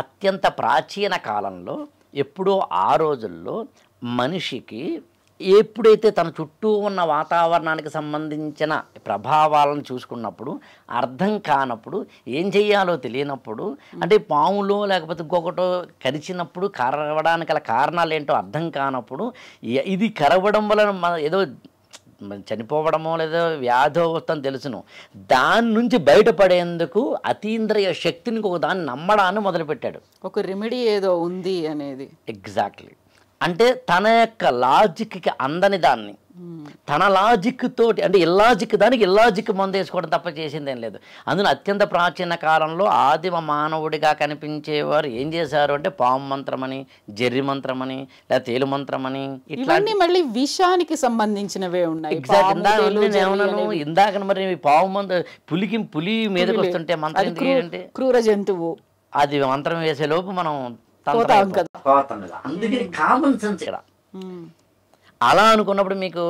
అత్యంత ప్రాచీన కాలంలో ఎప్పుడో ఆ రోజుల్లో మనిషికి ఎప్పుడైతే తన చుట్టూ ఉన్న వాతావరణానికి సంబంధించిన ప్రభావాలను చూసుకున్నప్పుడు అర్థం కానప్పుడు ఏం చేయాలో తెలియనప్పుడు అంటే పాములో లేకపోతే ఇంకొకటో కరిచినప్పుడు కరవడానికి గల కారణాలు ఏంటో అర్థం కానప్పుడు ఇది కరవడం వలన ఏదో చనిపోవడమో లేదో వ్యాధో వస్తుందని తెలుసును. దాని నుంచి బయటపడేందుకు అతీంద్రియ శక్తిని ఒక దాన్ని నమ్మడాన్ని మొదలుపెట్టాడు. ఒక రెమెడీ ఏదో ఉంది అనేది ఎగ్జాక్ట్లీ అంటే తన యొక్క లాజిక్కి అందని దాన్ని తన లాజిక్ తోటి అంటే ఇల్లాజిక్ దానికి ఇల్లాజిక్ మందు వేసుకోవడం తప్ప చేసిందేం లేదు. అందులో అత్యంత ప్రాచీన కాలంలో ఆదిమ మానవుడిగా కనిపించేవారు ఏం చేశారు అంటే పాము మంత్రమని, జర్రి మంత్రమని, లేదా తేలు మంత్రమని, ఇట్లాంటి మళ్ళీ విషానికి సంబంధించినవే ఉన్నాయి. ఎగ్జాక్ట్ ఇందాక మరి పాము మంత్ర పులికి పులి మీదకి వస్తుంటే మంత్రం ఏంటంటే క్రూర జంతువు, అది మంత్రం వేసేలోపు మనం అందుకని కామన్ సెన్స్ ఇక్కడ అలా అనుకున్నప్పుడు మీకు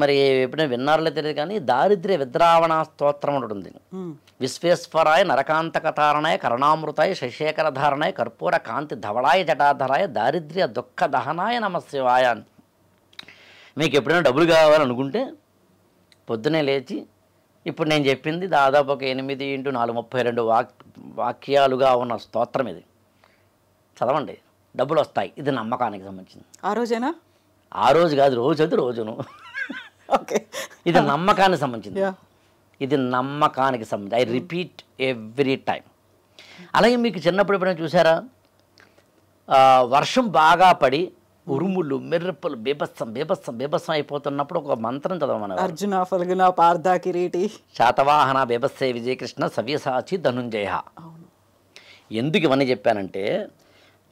మరి ఎప్పుడైనా విన్నారో తెలియదు కానీ దారిద్ర్య విద్రావణ స్తోత్రం ఉంటుంది. విశ్వేశ్వరాయ నరకాంతకతారణాయ కరుణామృతాయ శశేఖర ధారణాయ కర్పూర కాంతి ధవళాయ జటాధరాయ దారిద్ర్య దుఃఖ దహనాయ నమశివాయ అని. మీకు ఎప్పుడైనా డబ్బులు కావాలనుకుంటే పొద్దునే లేచి ఇప్పుడు నేను చెప్పింది దాదాపు ఒక ఎనిమిది ఇంటూ నాలుగు ముప్పై రెండు వాక్ వాక్యాలుగా ఉన్న స్తోత్రం ఇది చదవండి, డబ్బులు వస్తాయి. ఇది నమ్మకానికి సంబంధించింది. ఆ రోజేనా? ఆ రోజు కాదు, రోజు అది రోజును. ఓకే, ఇది నమ్మకానికి సంబంధించింది. ఇది నమ్మకానికి సంబంధించి ఐ రిపీట్ ఎవ్రీ టైం. అలాగే మీకు చిన్నప్పుడు ఎప్పుడైనా చూసారా వర్షం బాగా పడి ఉరుములు మెరుపులు బీభత్సం బీభత్సం బీభత్సం అయిపోతున్నప్పుడు ఒక మంత్రం చదవమన్నారు. అర్జున ఫల్గుణ పార్థ కిరీటి శాతవాహన బీభత్సే విజయకృష్ణ సవ్యసాచి ధనుంజయ. ఎందుకు ఇవన్నీ చెప్పానంటే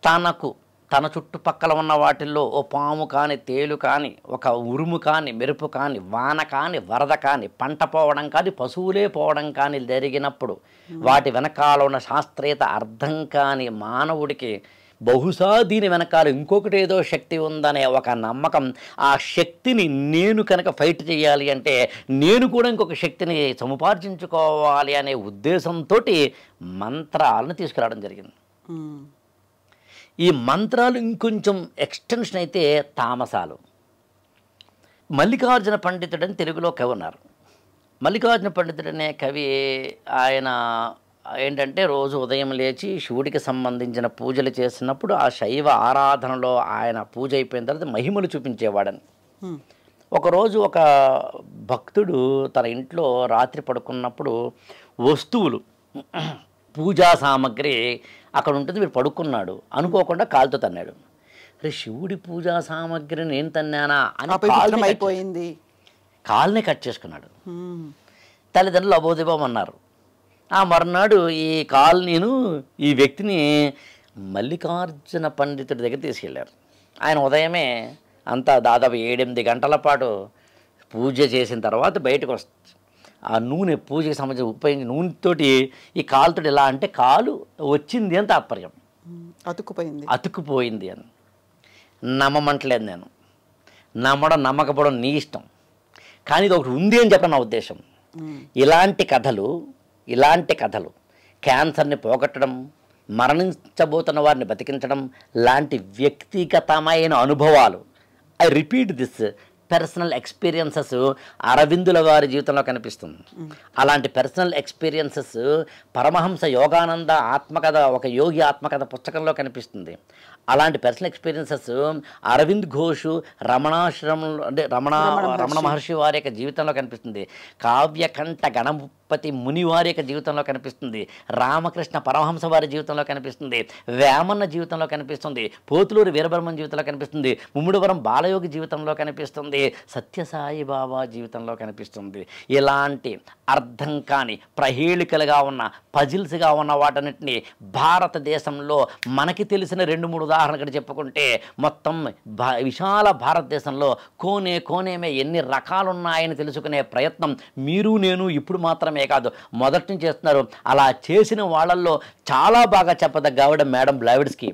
తనకు తన చుట్టుపక్కల ఉన్న వాటిల్లో ఓ పాము కానీ, తేలు కానీ, ఒక ఉరుము కానీ, మెరుపు కానీ, వాన కానీ, వరద కానీ, పంట పోవడం కానీ, పశువులే పోవడం కానీ జరిగినప్పుడు వాటి వెనకాల ఉన్న శాస్త్రీయత అర్థం కాని మానవుడికి బహుశా దీని వెనకాల ఇంకొకటి ఏదో శక్తి ఉందనే ఒక నమ్మకం. ఆ శక్తిని నేను కనుక ఫైట్ చేయాలి అంటే నేను కూడా ఇంకొక శక్తిని సముపార్జించుకోవాలి అనే ఉద్దేశంతో మంత్రాలను తీసుకురావడం జరిగింది. ఈ మంత్రాలు ఇంకొంచెం ఎక్స్టెన్షన్ అయితే తామసాలు. మల్లికార్జున పండితుడని తెలుగులో కవి ఉన్నారు. మల్లికార్జున పండితుడు అనే కవి ఆయన ఏంటంటే రోజు ఉదయం లేచి శివుడికి సంబంధించిన పూజలు చేసినప్పుడు ఆ శైవ ఆరాధనలో ఆయన పూజ అయిపోయిన తర్వాత మహిమలు చూపించేవాడని. ఒకరోజు ఒక భక్తుడు తన ఇంట్లో రాత్రి పడుకున్నప్పుడు వస్తువులు పూజా సామాగ్రి అక్కడ ఉంటుంది, మీరు పడుకున్నాడు అనుకోకుండా కాలుతో తన్నాడు. అరే శివుడి పూజా సామాగ్రి నేను తన్నానా అని కాలుపోయింది, కాలునే కట్ చేసుకున్నాడు. తల్లిదండ్రులు అబోధిబాబు అన్నారు. ఆ మర్నాడు ఈ కాలు నేను ఈ వ్యక్తిని మల్లికార్జున పండితుడి దగ్గర తీసుకెళ్ళారు. ఆయన ఉదయమే అంతా దాదాపు ఏడెనిమిది గంటల పాటు పూజ చేసిన తర్వాత బయటకు వస్తుంది. ఆ నూనె పూజకి సంబంధించి ఉపయోగించి నూనెతోటి ఈ కాలుతో ఎలా అంటే కాలు వచ్చింది అని తాత్పర్యం, అతుక్కుపోయింది అతుక్కుపోయింది అని. నమ్మమంటలేదు నేను, నమ్మడం నమ్మకపోవడం నీ ఇష్టం, కానీ ఇది ఒకటి ఉంది అని చెప్పడం నా ఉద్దేశం. ఇలాంటి కథలు ఇలాంటి కథలు క్యాన్సర్ని పోగొట్టడం, మరణించబోతున్న వారిని బతికించడం లాంటి వ్యక్తిగతమైన అనుభవాలు. I repeat this personal experiences అరవిందుల వారి జీవితంలో కనిపిస్తుంది. అలాంటి పర్సనల్ ఎక్స్పీరియన్సెస్ పరమహంస యోగానంద ఆత్మకథ, ఒక యోగి ఆత్మకథ పుస్తకంలో కనిపిస్తుంది. అలాంటి పర్సనల్ ఎక్స్పీరియన్సెస్ అరవింద్ ఘోష్ రమణాశ్రమంలో అంటే రమణ రమణ మహర్షి వారి యొక్క జీవితంలో కనిపిస్తుంది. కావ్యకంఠ గణపతి ముని వారి యొక్క జీవితంలో కనిపిస్తుంది. రామకృష్ణ పరమహంస వారి జీవితంలో కనిపిస్తుంది. వేమన్న జీవితంలో కనిపిస్తుంది. పోతులూరు వీరబ్రహ్మం జీవితంలో కనిపిస్తుంది. ముమ్ముడవరం బాలయోగి జీవితంలో కనిపిస్తుంది. సత్య సాయి బాబా జీవితంలో కనిపిస్తుంది. ఇలాంటి అర్థం కాని ప్రహేళికలుగా ఉన్న పజిల్స్గా ఉన్న వాటన్నిటిని భారతదేశంలో మనకి తెలిసిన రెండు మూడు ఉదాహరణలు చెప్పుకుంటే మొత్తం భా విశాల భారతదేశంలో కోనే కోనేమే ఎన్ని రకాలున్నాయని తెలుసుకునే ప్రయత్నం మీరు నేను ఇప్పుడు మాత్రమే కాదు మొదటి నుంచి చేస్తున్నారు. అలా చేసిన వాళ్ళల్లో చాలా బాగా చెప్పదగ్గ madam Blavatsky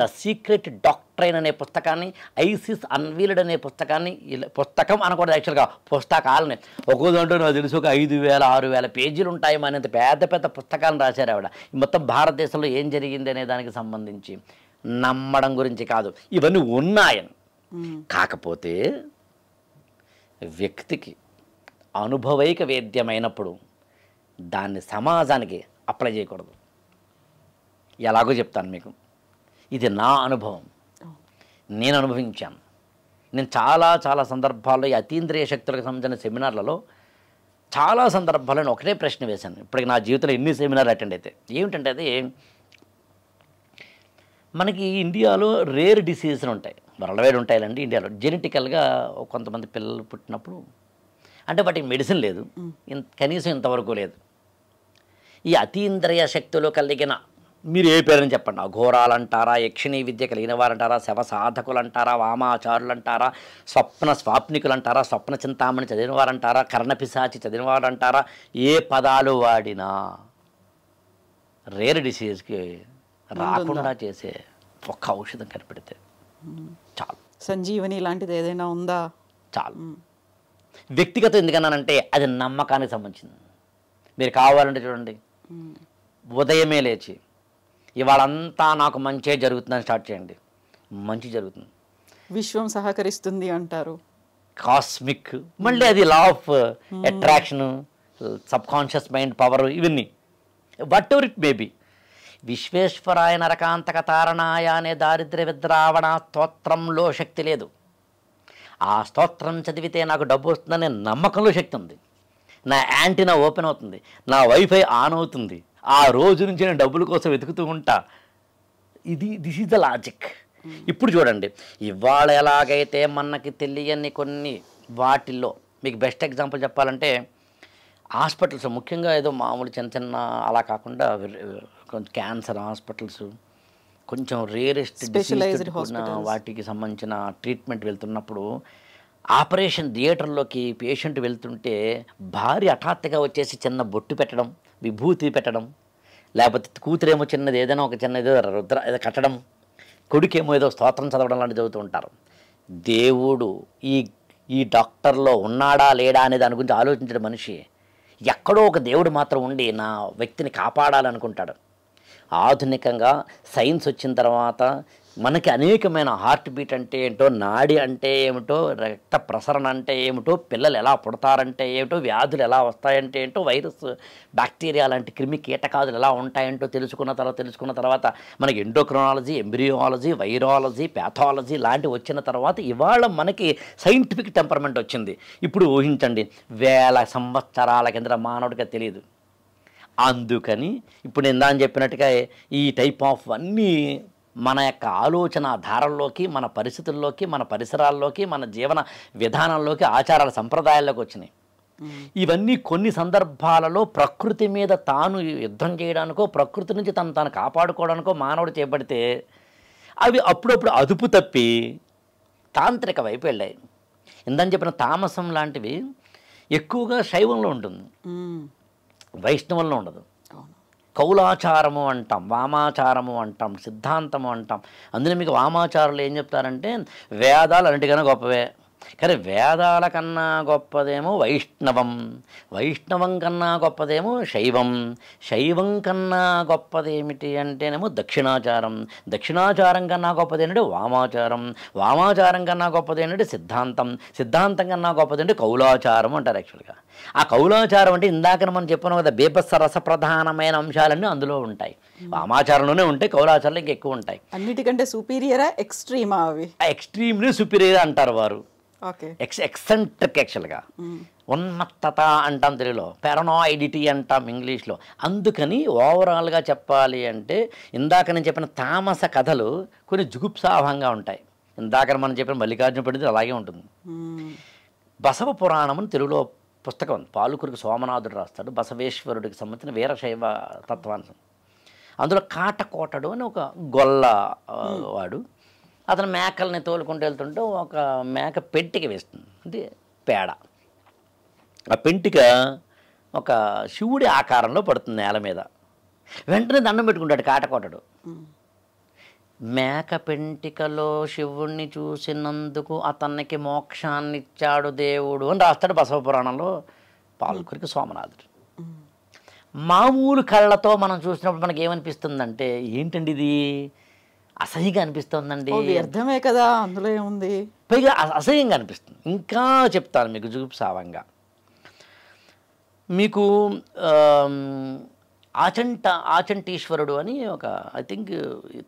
the secret doctrine అనే పుస్తకాన్ని, ఐసిస్ అన్వీల్డ్ అనే పుస్తకాన్ని, పుస్తకం అనకూడదు యాక్చువల్గా పుస్తకాలని, ఒక్కో దాంట్లో నాకు తెలుసు ఒక ఐదు వేల ఆరు వేల పేజీలు ఉంటాయి అనేంత పెద్ద పెద్ద పుస్తకాలను రాశారు ఆవిడ. మొత్తం భారతదేశంలో ఏం జరిగింది అనే దానికి సంబంధించి నమ్మడం గురించి కాదు, ఇవన్నీ ఉన్నాయని. కాకపోతే వ్యక్తికి అనుభవైక వేద్యమైనప్పుడు దాన్ని సమాజానికి అప్లై చేయకూడదు. ఎలాగో చెప్తాను మీకు, ఇది నా అనుభవం, నేను అనుభవించాను. నేను చాలా చాలా సందర్భాల్లో ఈ అతీంద్రియ శక్తులకు సంబంధించిన సెమినార్లలో చాలా సందర్భాలను ఒకటే ప్రశ్న వేశాను. ఇప్పటికి నా జీవితంలో ఎన్ని సెమినార్లు అటెండ్ అయితే ఏమిటంటే, అది మనకి ఇండియాలో రేర్ డిసీజులు ఉంటాయి, వరల్డ్ వైడ్ ఉంటాయండి. ఇండియాలో జెనెటికల్గా కొంతమంది పిల్లలు పుట్టినప్పుడు అంటే వాటికి మెడిసిన్ లేదు, కనీసం ఇంతవరకు లేదు. ఈ అతీంద్రియ శక్తులు కలిగిన, మీరు ఏ పేరుని చెప్పండి, అఘోరాలు అంటారా, యక్షిణీ విద్య కలిగిన వారంటారా, శవ సాధకులు అంటారా, వామాచారులు అంటారా, స్వప్న స్వాప్నికులు అంటారా, స్వప్న చింతామణి చదివినవారంటారా, కర్ణపిశాచి చదివినవారంటారా, ఏ పదాలు వాడినా రేర్ డిసీజ్కి రాకుండా చేసే ఒక్క ఔషధం కనిపెడితే చాలు. సంజీవని లాంటిది ఏదైనా ఉందా, చాలు. వ్యక్తిగత ఎందుకన్నానంటే అది నమ్మకానికి సంబంధించింది. మీరు కావాలంటే చూడండి, ఉదయమే లేచి ఇవాళంతా నాకు మంచే జరుగుతుందని స్టార్ట్ చేయండి, మంచి జరుగుతుంది, విశ్వం సహకరిస్తుంది అంటారు. కాస్మిక్, మళ్ళీ అది law of attraction, subconscious mind power, ఇవన్నీ వాట్ ఎవర్ ఇట్ మేబీ. విశ్వేశ్వరాయ నరకాంతక తారణాయ అనే దారిద్ర్య విద్రావణ స్తోత్రంలో శక్తి లేదు. ఆ స్తోత్రం చదివితే నాకు డబ్బు వస్తుందనే నమ్మకంలో శక్తి ఉంది. నా యాంటీనా ఓపెన్ అవుతుంది, నా వైఫై ఆన్ అవుతుంది, ఆ రోజు నుంచి నేను డబ్బుల కోసం వెతుకుతూ ఉంటా. ఇది దిస్ ఈజ్ ద లాజిక్. ఇప్పుడు చూడండి, ఇవాళ ఎలాగైతే మనకి తెలియని కొన్ని వాటిల్లో, మీకు బెస్ట్ ఎగ్జాంపుల్ చెప్పాలంటే హాస్పిటల్స్, ముఖ్యంగా ఏదో మామూలు చిన్న చిన్న అలా కాకుండా కొంచెం క్యాన్సర్ హాస్పిటల్స్, కొంచెం రేరెస్ట్ స్పెషలైజ్డ్ వాటికి సంబంధించిన ట్రీట్మెంట్ వెళ్తున్నప్పుడు ఆపరేషన్ థియేటర్లోకి పేషెంట్ వెళ్తుంటే భార్య హఠాత్తుగా వచ్చేసి చిన్న బొట్టు పెట్టడం, విభూతి పెట్టడం, లేకపోతే కూతురేమో చిన్నది ఏదైనా ఒక చిన్న ఏదో రుద్ర ఏదో కట్టడం, కొడుకేమో ఏదో స్తోత్రం చదవడం లాంటివి చదువుతూ ఉంటారు. దేవుడు ఈ ఈ డాక్టర్లో ఉన్నాడా లేడా అనేది దాని గురించి ఆలోచించిన మనిషి ఎక్కడో ఒక దేవుడు మాత్రం ఉండి నా వ్యక్తిని కాపాడాలనుకుంటాడు. ఆధునికంగా సైన్స్ వచ్చిన తర్వాత మనకి అనేకమైన హార్ట్ బీట్ అంటే ఏమిటో, నాడి అంటే ఏమిటో, రక్త ప్రసరణ అంటే ఏమిటో, పిల్లలు ఎలా పుడతారంటే ఏమిటో, వ్యాధులు ఎలా వస్తాయంటే ఏంటో, వైరస్ బ్యాక్టీరియా లాంటి క్రిమి కీటకాదులు ఎలా ఉంటాయంటో తెలుసుకున్న తర్వాత తెలుసుకున్న తర్వాత మనకి ఎండోక్రినాలజీ, ఎంబ్రియాలజీ, వైరాలజీ, ప్యాథాలజీ లాంటివి వచ్చిన తర్వాత ఇవాళ మనకి సైంటిఫిక్ టెంపర్మెంట్ వచ్చింది. ఇప్పుడు ఊహించండి, వేల సంవత్సరాల కింద మానవుడిగా తెలియదు. అందుకని ఇప్పుడు నేను దాన్ని చెప్పినట్టుగా ఈ టైప్ ఆఫ్ అన్నీ మన యొక్క ఆలోచన ధారల్లోకి, మన పరిస్థితుల్లోకి, మన పరిసరాల్లోకి, మన జీవన విధానంలోకి, ఆచారాల సంప్రదాయాల్లోకి వచ్చినాయి. ఇవన్నీ కొన్ని సందర్భాలలో ప్రకృతి మీద తాను యుద్ధం చేయడానికో, ప్రకృతి నుంచి తను తాను కాపాడుకోవడానికో మానవుడు చేపడితే అవి అప్పుడప్పుడు అదుపు తప్పి తాంత్రిక వైపు వెళ్ళాయి. ఇందని చెప్పిన తామసం లాంటివి ఎక్కువగా శైవంలో ఉంటుంది, వైష్ణవంలో ఉండదు. కౌలాచారము అంటాం, వామాచారము అంటాం, సిద్ధాంతము అంటాం. అందులో మీకు వామాచారులు ఏం చెప్తారంటే వేదాలు అన్నిటికన్నా గొప్పవే, కానీ వేదాల కన్నా గొప్పదేమో వైష్ణవం, వైష్ణవం కన్నా గొప్పదేమో శైవం, శైవం కన్నా గొప్పదేమిటి అంటేనేమో దక్షిణాచారం, దక్షిణాచారం కన్నా గొప్పది ఏంటంటే వామాచారం, వామాచారం కన్నా గొప్పది ఏంటంటే సిద్ధాంతం, సిద్ధాంతం కన్నా గొప్పది అంటే కౌలాచారం అంటారు. యాక్చువల్గా ఆ కౌలాచారం అంటే ఇందాక మనం చెప్పాను కదా, బేబత్స రస ప్రధానమైన అంశాలన్నీ అందులో ఉంటాయి. వామాచారంలోనే ఉంటాయి, కౌలాచారంలో ఇంకా ఎక్కువ ఉంటాయి. అన్నిటికంటే సుపీరియరా, ఎక్స్ట్రీమా? అవి ఎక్స్ట్రీమ్లీ సుపీరియర్ అంటారు వారు. ఎక్స్ ఎక్సెంట్రిక్ యాక్చువల్గా ఉన్నత్తత అంటాం తెలుగులో, పెరనాయిడిటీ అంటాం ఇంగ్లీష్లో. అందుకని ఓవరాల్గా చెప్పాలి అంటే ఇందాక నేను చెప్పిన తామస కథలు కొన్ని జుగుప్సాభంగా ఉంటాయి. ఇందాక మనం చెప్పిన మల్లికార్జున పండితుడు అలాగే ఉంటుంది. బసవ పురాణం అని తెలుగులో పుస్తకం ఉంది, పాలకురికి సోమనాథుడు రాస్తాడు, బసవేశ్వరుడికి సంబంధించిన వీరశైవ తత్వాంశం. అందులో కాటకోటడు అని ఒక గొల్ల వాడు, అతను మేకల్ని తోలుకుంటూ వెళ్తుంటే ఒక మేక పెంటిక వేస్తుంది, అంటే పేడ. ఆ పెంటిక ఒక శివుడి ఆకారంలో పడుతుంది నేల మీద. వెంటనే దండం పెట్టుకుంటాడు కాటకోటడు. మేక పెంటికలో శివుణ్ణి చూసినందుకు అతనికి మోక్షాన్ని ఇచ్చాడు దేవుడు అని రాస్తాడు బసవ పురాణంలో పాల్కొరికి సోమనాథుడు. మామూలు కళ్ళతో మనం చూసినప్పుడు మనకి ఏమనిపిస్తుందంటే, ఏంటండి ఇది, అసహ్యంగా అనిపిస్తుందండి. అర్థమే కదా, అందులో ఏముంది. పైగా అసహ్యంగా అనిపిస్తుంది. ఇంకా చెప్తాను మీకు జుగుప్సావంగా, మీకు ఆచంట ఆచంటీశ్వరుడు అని ఒక ఐ థింక్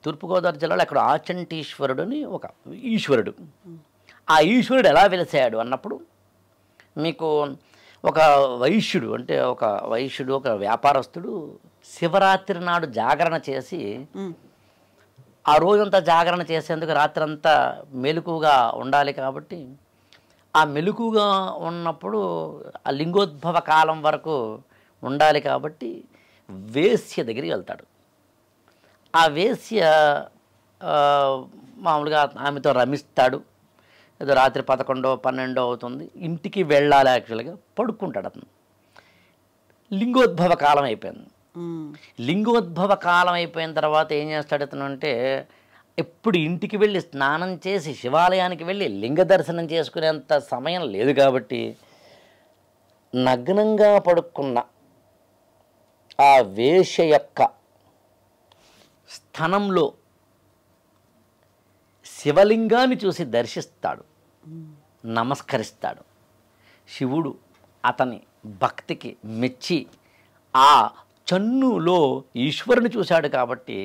తూర్పుగోదావరి జిల్లాలో అక్కడ ఆచంటీశ్వరుడు అని ఒక ఈశ్వరుడు. ఆ ఈశ్వరుడు ఎలా వెలిసాడు అన్నప్పుడు మీకు ఒక వైశ్యుడు అంటే ఒక వైశ్యుడు ఒక వ్యాపారస్తుడు శివరాత్రి నాడు జాగరణ చేసి ఆ రోజంతా జాగరణ చేసేందుకు రాత్రంతా మెలకుగా ఉండాలి కాబట్టి ఆ మెలకుగా ఉన్నప్పుడు ఆ లింగోద్భవ కాలం వరకు ఉండాలి కాబట్టి వేశ్య దగ్గరికి వెళ్తాడు. ఆ వేశ్య మామూలుగా ఆమెతో రమిస్తాడు. ఏదో రాత్రి పదకొండో పన్నెండో అవుతుంది, ఇంటికి వెళ్ళాలి, యాక్చువల్గా పడుకుంటాడు అతను. లింగోద్భవ కాలం అయిపోయింది. లింగోద్భవ కాలం అయిపోయిన తర్వాత ఏం చేస్తాడు అతను అంటే, ఎప్పుడు ఇంటికి వెళ్ళి స్నానం చేసి శివాలయానికి వెళ్ళి లింగ దర్శనం చేసుకునేంత సమయం లేదు కాబట్టి నగ్నంగా పడుకున్న ఆ వేశ్య యొక్క స్థానంలో శివలింగాన్ని చూసి దర్శిస్తాడు, నమస్కరిస్తాడు. శివుడు అతని భక్తికి మెచ్చి ఆ చన్నులో ఈశ్వరుని చూశాడు కాబట్టి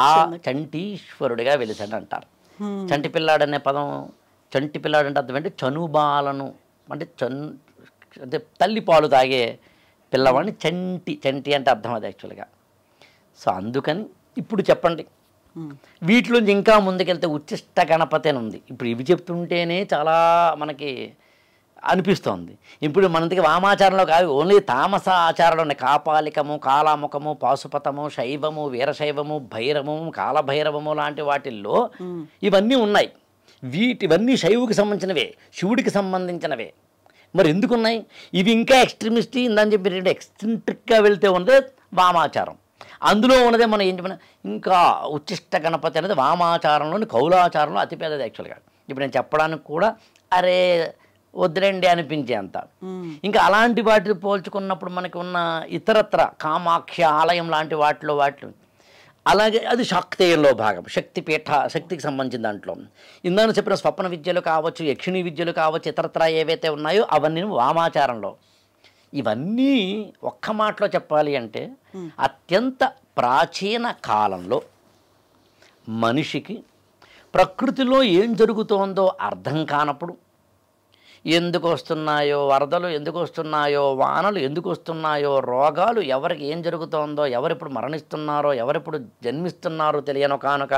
ఆ చంటీశ్వరుడిగా వెలిసాడు అంటారు. చంటి పిల్లాడు అనే పదం, చంటి పిల్లాడు అంటే అర్థం ఏంటి, చనుబాలను అంటే చను అంటే తల్లి పాలు తాగే పిల్లవాడిని చంటి, చంటి అంటే అర్థం అది యాక్చువల్గా. సో అందుకని ఇప్పుడు చెప్పండి, వీటిలోంచి ఇంకా ముందుకెళ్తే ఉచ్చిష్ట గణపతి అని ఉంది. ఇప్పుడు ఇవి చెప్తుంటేనే చాలా మనకి అనిపిస్తోంది. ఇప్పుడు మనకి వామాచారంలో కావి ఓన్లీ తామస ఆచారాలు ఉన్నాయి. కాపాలికము, కాలాముఖము, పాశుపతము, శైవము, వీరశైవము, భైరవము, కాలభైరవము లాంటి వాటిల్లో ఇవన్నీ ఉన్నాయి. వీటివన్నీ శైవుకి సంబంధించినవే, శివుడికి సంబంధించినవే. మరి ఎందుకున్నాయి ఇవి? ఇంకా ఎక్స్ట్రీమిస్టీ ఇందని చెప్పి రెండు ఎక్స్ట్రింట్రిక్గా వెళ్తే ఉన్నదే వామాచారం. అందులో ఉన్నదే మనం ఏం చెప్పిన ఇంకా ఉచ్చిష్ట గణపతి అనేది వామాచారంలోని కౌలాచారంలో అతిపెద్దది యాక్చువల్గా. ఇప్పుడు నేను చెప్పడానికి కూడా అరే వద్దులేండి అనిపించే అంత. ఇంకా అలాంటి వాటిని పోల్చుకున్నప్పుడు మనకి ఉన్న ఇతరత్ర కామాఖ్య ఆలయం లాంటి వాటిలో వాటిలో అలాగే అది శక్తేయంలో భాగం, శక్తిపీఠ, శక్తికి సంబంధించిన దాంట్లో ఇందాక చెప్పిన స్వప్న విద్యలు కావచ్చు, యక్షిణీ విద్యలు కావచ్చు, ఇతరత్ర ఏవైతే ఉన్నాయో అవన్నీ వామాచారంలో. ఇవన్నీ ఒక్క మాటలో చెప్పాలి అంటే అత్యంత ప్రాచీన కాలంలో మనిషికి ప్రకృతిలో ఏం జరుగుతోందో అర్థం కానప్పుడు, ఎందుకు వస్తున్నాయో వరదలు, ఎందుకు వస్తున్నాయో వానలు, ఎందుకు వస్తున్నాయో రోగాలు, ఎవరికి ఏం జరుగుతోందో, ఎవరిప్పుడు మరణిస్తున్నారో, ఎవరిప్పుడు జన్మిస్తున్నారో తెలియను కానుక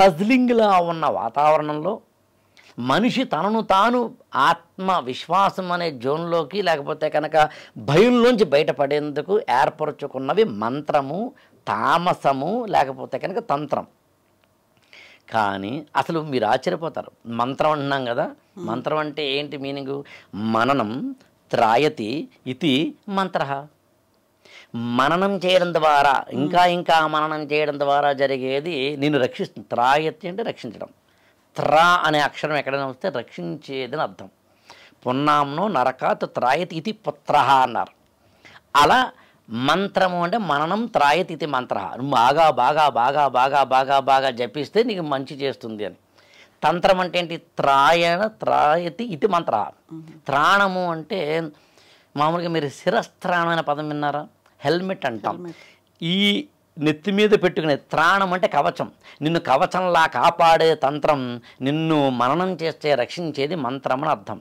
పజ్లింగ్లా ఉన్న వాతావరణంలో మనిషి తనను తాను ఆత్మ విశ్వాసం అనే జోన్లోకి లేకపోతే కనుక భయంలోంచి బయటపడేందుకు ఏర్పరచుకున్నవి మంత్రము, తామసము, లేకపోతే కనుక తంత్రం. కానీ అసలు మీరు ఆశ్చర్యపోతారు, మంత్రం అంటున్నాం కదా, మంత్రం అంటే ఏంటి మీనింగు? మననం త్రాయతి ఇది మంత్ర. మననం చేయడం ద్వారా ఇంకా ఇంకా మననం చేయడం ద్వారా జరిగేది నేను రక్షిస్తుంది. త్రాయతి అంటే రక్షించడం. త్రా అనే అక్షరం ఎక్కడైనా వస్తే రక్షించేదని అర్థం. పున్నాంను నరకాత్ త్రాయతి ఇది పుత్ర అన్నారు. అలా మంత్రము అంటే మననం త్రాయతి ఇది మంత్ర. నువ్వు బాగా బాగా బాగా బాగా బాగా బాగా జపిస్తే నీకు మంచి చేస్తుంది అని. తంత్రం అంటే ఏంటి? త్రాయణ త్రాయతి ఇది మంత్ర. త్రాణము అంటే మామూలుగా మీరు శిరస్త్రాణం అనే పదం విన్నారా? హెల్మెట్ అంటాం. ఈ నెత్తి మీద పెట్టుకునే త్రాణం అంటే కవచం. నిన్ను కవచంలా కాపాడే తంత్రం, నిన్ను మననం చేస్తే రక్షించేది మంత్రం అని అర్థం.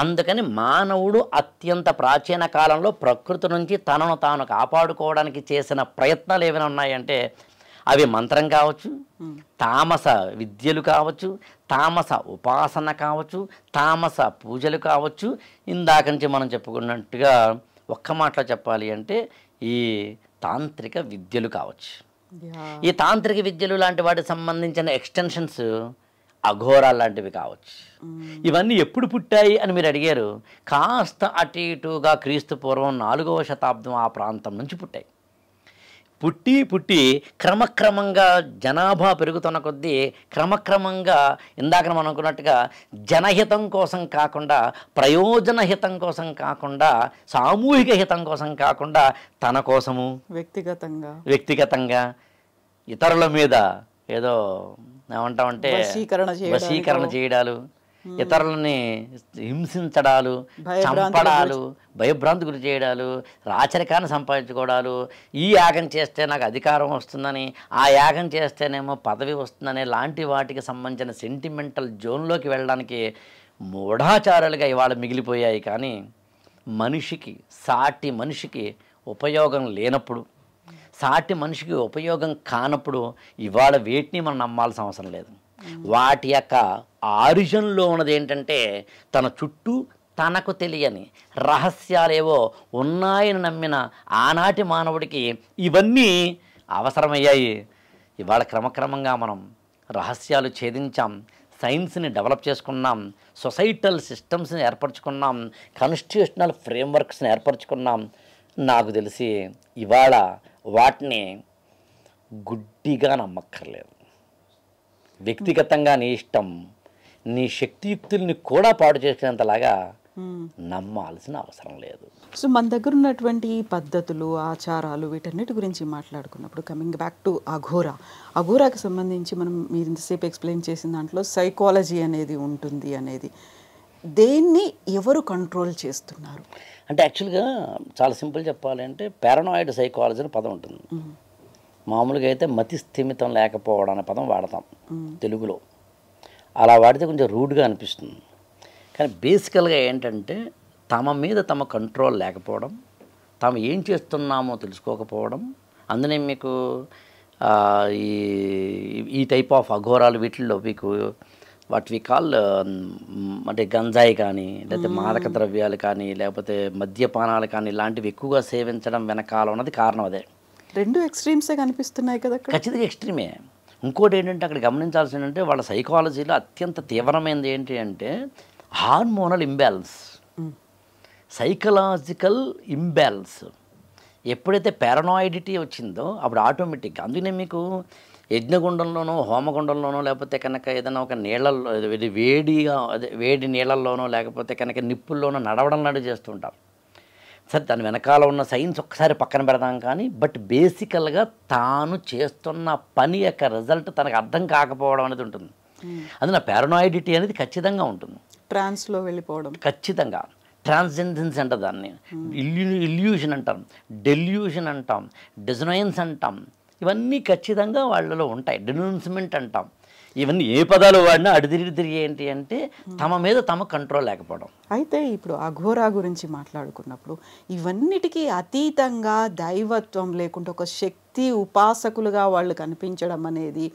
అందుకని మానవుడు అత్యంత ప్రాచీన కాలంలో ప్రకృతి నుంచి తనను తాను కాపాడుకోవడానికి చేసిన ప్రయత్నాలు ఏమైనా ఉన్నాయంటే అవి మంత్రం కావచ్చు, తామస విద్యలు కావచ్చు, తామస ఉపాసన కావచ్చు, తామస పూజలు కావచ్చు. ఇందాక నుంచి మనం చెప్పుకున్నట్టుగా ఒక్క మాటలో చెప్పాలి అంటే ఈ తాంత్రిక విద్యలు కావచ్చు. ఈ తాంత్రిక విద్యలు లాంటి వాటికి సంబంధించిన ఎక్స్టెన్షన్స్ అఘోరా లాంటివి కావచ్చు. ఇవన్నీ ఎప్పుడు పుట్టాయి అని మీరు అడిగారు. కాస్త అటు ఇటుగా క్రీస్తు పూర్వం నాలుగవ శతాబ్దం ఆ ప్రాంతం నుంచి పుట్టాయి. పుట్టి పుట్టి క్రమక్రమంగా జనాభా పెరుగుతున్న కొద్దీ క్రమక్రమంగా ఇందాక మనం అనుకున్నట్టుగా జనహితం కోసం కాకుండా, ప్రయోజన హితం కోసం కాకుండా, సామూహిక హితం కోసం కాకుండా తన కోసము వ్యక్తిగతంగా వ్యక్తిగతంగా ఇతరుల మీద ఏదో ఏమంటామంటే వశీకరణ చేయడాలు, ఇతరులని హింసించడాలు, చంపడాలు, భయభ్రాంతి గురి చేయడాలు, రాచరికాన్ని సంపాదించుకోవడాలు, ఈ యాగం చేస్తే నాకు అధికారం వస్తుందని, ఆ యాగం చేస్తేనేమో పదవి వస్తుందని లాంటి వాటికి సంబంధించిన సెంటిమెంటల్ జోన్లోకి వెళ్ళడానికి మూఢాచారాలుగా ఇవాళ మిగిలిపోయాయి. కానీ మనిషికి, సాటి మనిషికి ఉపయోగం లేనప్పుడు, సాటి మనిషికి ఉపయోగం కానప్పుడు ఇవాళ వేటిని మనం నమ్మాల్సిన అవసరం లేదు. వాటి యొక్క ఆరిజన్లో ఉన్నది ఏంటంటే తన చుట్టూ తనకు తెలియని రహస్యాలేవో ఉన్నాయని నమ్మిన ఆనాటి మానవుడికి ఇవన్నీ అవసరమయ్యాయి. ఇవాళ క్రమక్రమంగా మనం రహస్యాలు ఛేదించాం, సైన్స్ని డెవలప్ చేసుకున్నాం, సొసైటల్ సిస్టమ్స్ని ఏర్పరచుకున్నాం, కాన్స్టిట్యూషనల్ ఫ్రేమ్వర్క్స్ని ఏర్పరచుకున్నాం. నాకు తెలిసి ఇవాళ వాటిని గుడ్డిగా నమ్మక్కర్లేదు. వ్యక్తిగతంగా నీ ఇష్టం, నీ శక్తియుక్తుల్ని కూడా పాడు చేసుకునేంతలాగా నమ్మాల్సిన అవసరం లేదు. సో మన దగ్గర ఉన్నటువంటి పద్ధతులు, ఆచారాలు, వీటన్నిటి గురించి మాట్లాడుకున్నప్పుడు కమింగ్ బ్యాక్ టు అఘోరా, అఘోరాకి సంబంధించి మనం మీరు ఇంతసేపు ఎక్స్ప్లెయిన్ చేసిన దాంట్లో సైకాలజీ అనేది ఉంటుంది అనేది, దేన్ని ఎవరు కంట్రోల్ చేస్తున్నారు అంటే యాక్చువల్గా చాలా సింపుల్ చెప్పాలి అంటే పారానాయిడ్ సైకాలజీ అని పదం ఉంటుంది. మామూలుగా అయితే మతి స్థిమితం లేకపోవడం అనే పదం వాడతాం తెలుగులో, అలా వాడితే కొంచెం రూడ్గా అనిపిస్తుంది. కానీ బేసికల్గా ఏంటంటే తమ మీద తమ కంట్రోల్ లేకపోవడం, తాము ఏం చేస్తున్నామో తెలుసుకోకపోవడం. అందునే మీకు ఈ ఈ టైప్ ఆఫ్ అఘోరాలు వీటిల్లో మీకు వాట్ వి కాల్ అంటే గంజాయి కానీ, లేకపోతే మాదక ద్రవ్యాలు కానీ, లేకపోతే మద్యపానాలు కానీ ఇలాంటివి ఎక్కువగా సేవించడం వెనకాల ఉన్నది కారణం అదే. రెండు ఎక్స్ట్రీమ్సే కనిపిస్తున్నాయి కదా. ఖచ్చితంగా ఎక్స్ట్రీమే. ఇంకోటి ఏంటంటే అక్కడ గమనించాల్సి ఏంటంటే వాళ్ళ సైకాలజీలో అత్యంత తీవ్రమైనది ఏంటి అంటే హార్మోనల్ ఇంబ్యాలెన్స్, సైకలాజికల్ ఇంబ్యాలెన్స్. ఎప్పుడైతే పారానాయిడిటీ వచ్చిందో అప్పుడు ఆటోమేటిక్గా అందుకనే మీకు యజ్ఞగుండంలోనో, హోమగుండంలోనో, లేకపోతే కనుక ఏదైనా ఒక నీళ్ళల్లో వేడిగా అదే వేడి నీళ్ళల్లోనో, లేకపోతే కనుక నిప్పుల్లోనో నడవడం లాంటివి చేస్తుంటాం. సరే దాని వెనకాల ఉన్న సైన్స్ ఒక్కసారి పక్కన పెడదాం కానీ బట్ బేసికల్గా తాను చేస్తున్న పని యొక్క రిజల్ట్ తనకు అర్థం కాకపోవడం అనేది ఉంటుంది. అది నా పారానాయిడిటీ అనేది ఖచ్చితంగా ఉంటుంది. ట్రాన్స్లో వెళ్ళిపోవడం ఖచ్చితంగా, ట్రాన్స్జెండెన్స్ అంట దాన్ని, ఇల్యూ ఇల్యూషన్ అంటాం, డెల్యూషన్ అంటాం, డిజనయన్స్ అంటాం. ఇవన్నీ ఖచ్చితంగా వాళ్ళలో ఉంటాయి. డినౌన్స్మెంట్ అంటాం. ఇవన్నీ ఏ పదాలు వాడినా అడి తిరిగి తిరిగి ఏంటి అంటే తమ మీద తమ కంట్రోల్ లేకపోవడం. అయితే ఇప్పుడు అఘోరా గురించి మాట్లాడుకున్నప్పుడు ఇవన్నిటికీ అతీతంగా దైవత్వం లేకుండా ఒక శక్తి ఉపాసకులుగా వాళ్ళు కనిపించడం అనేది,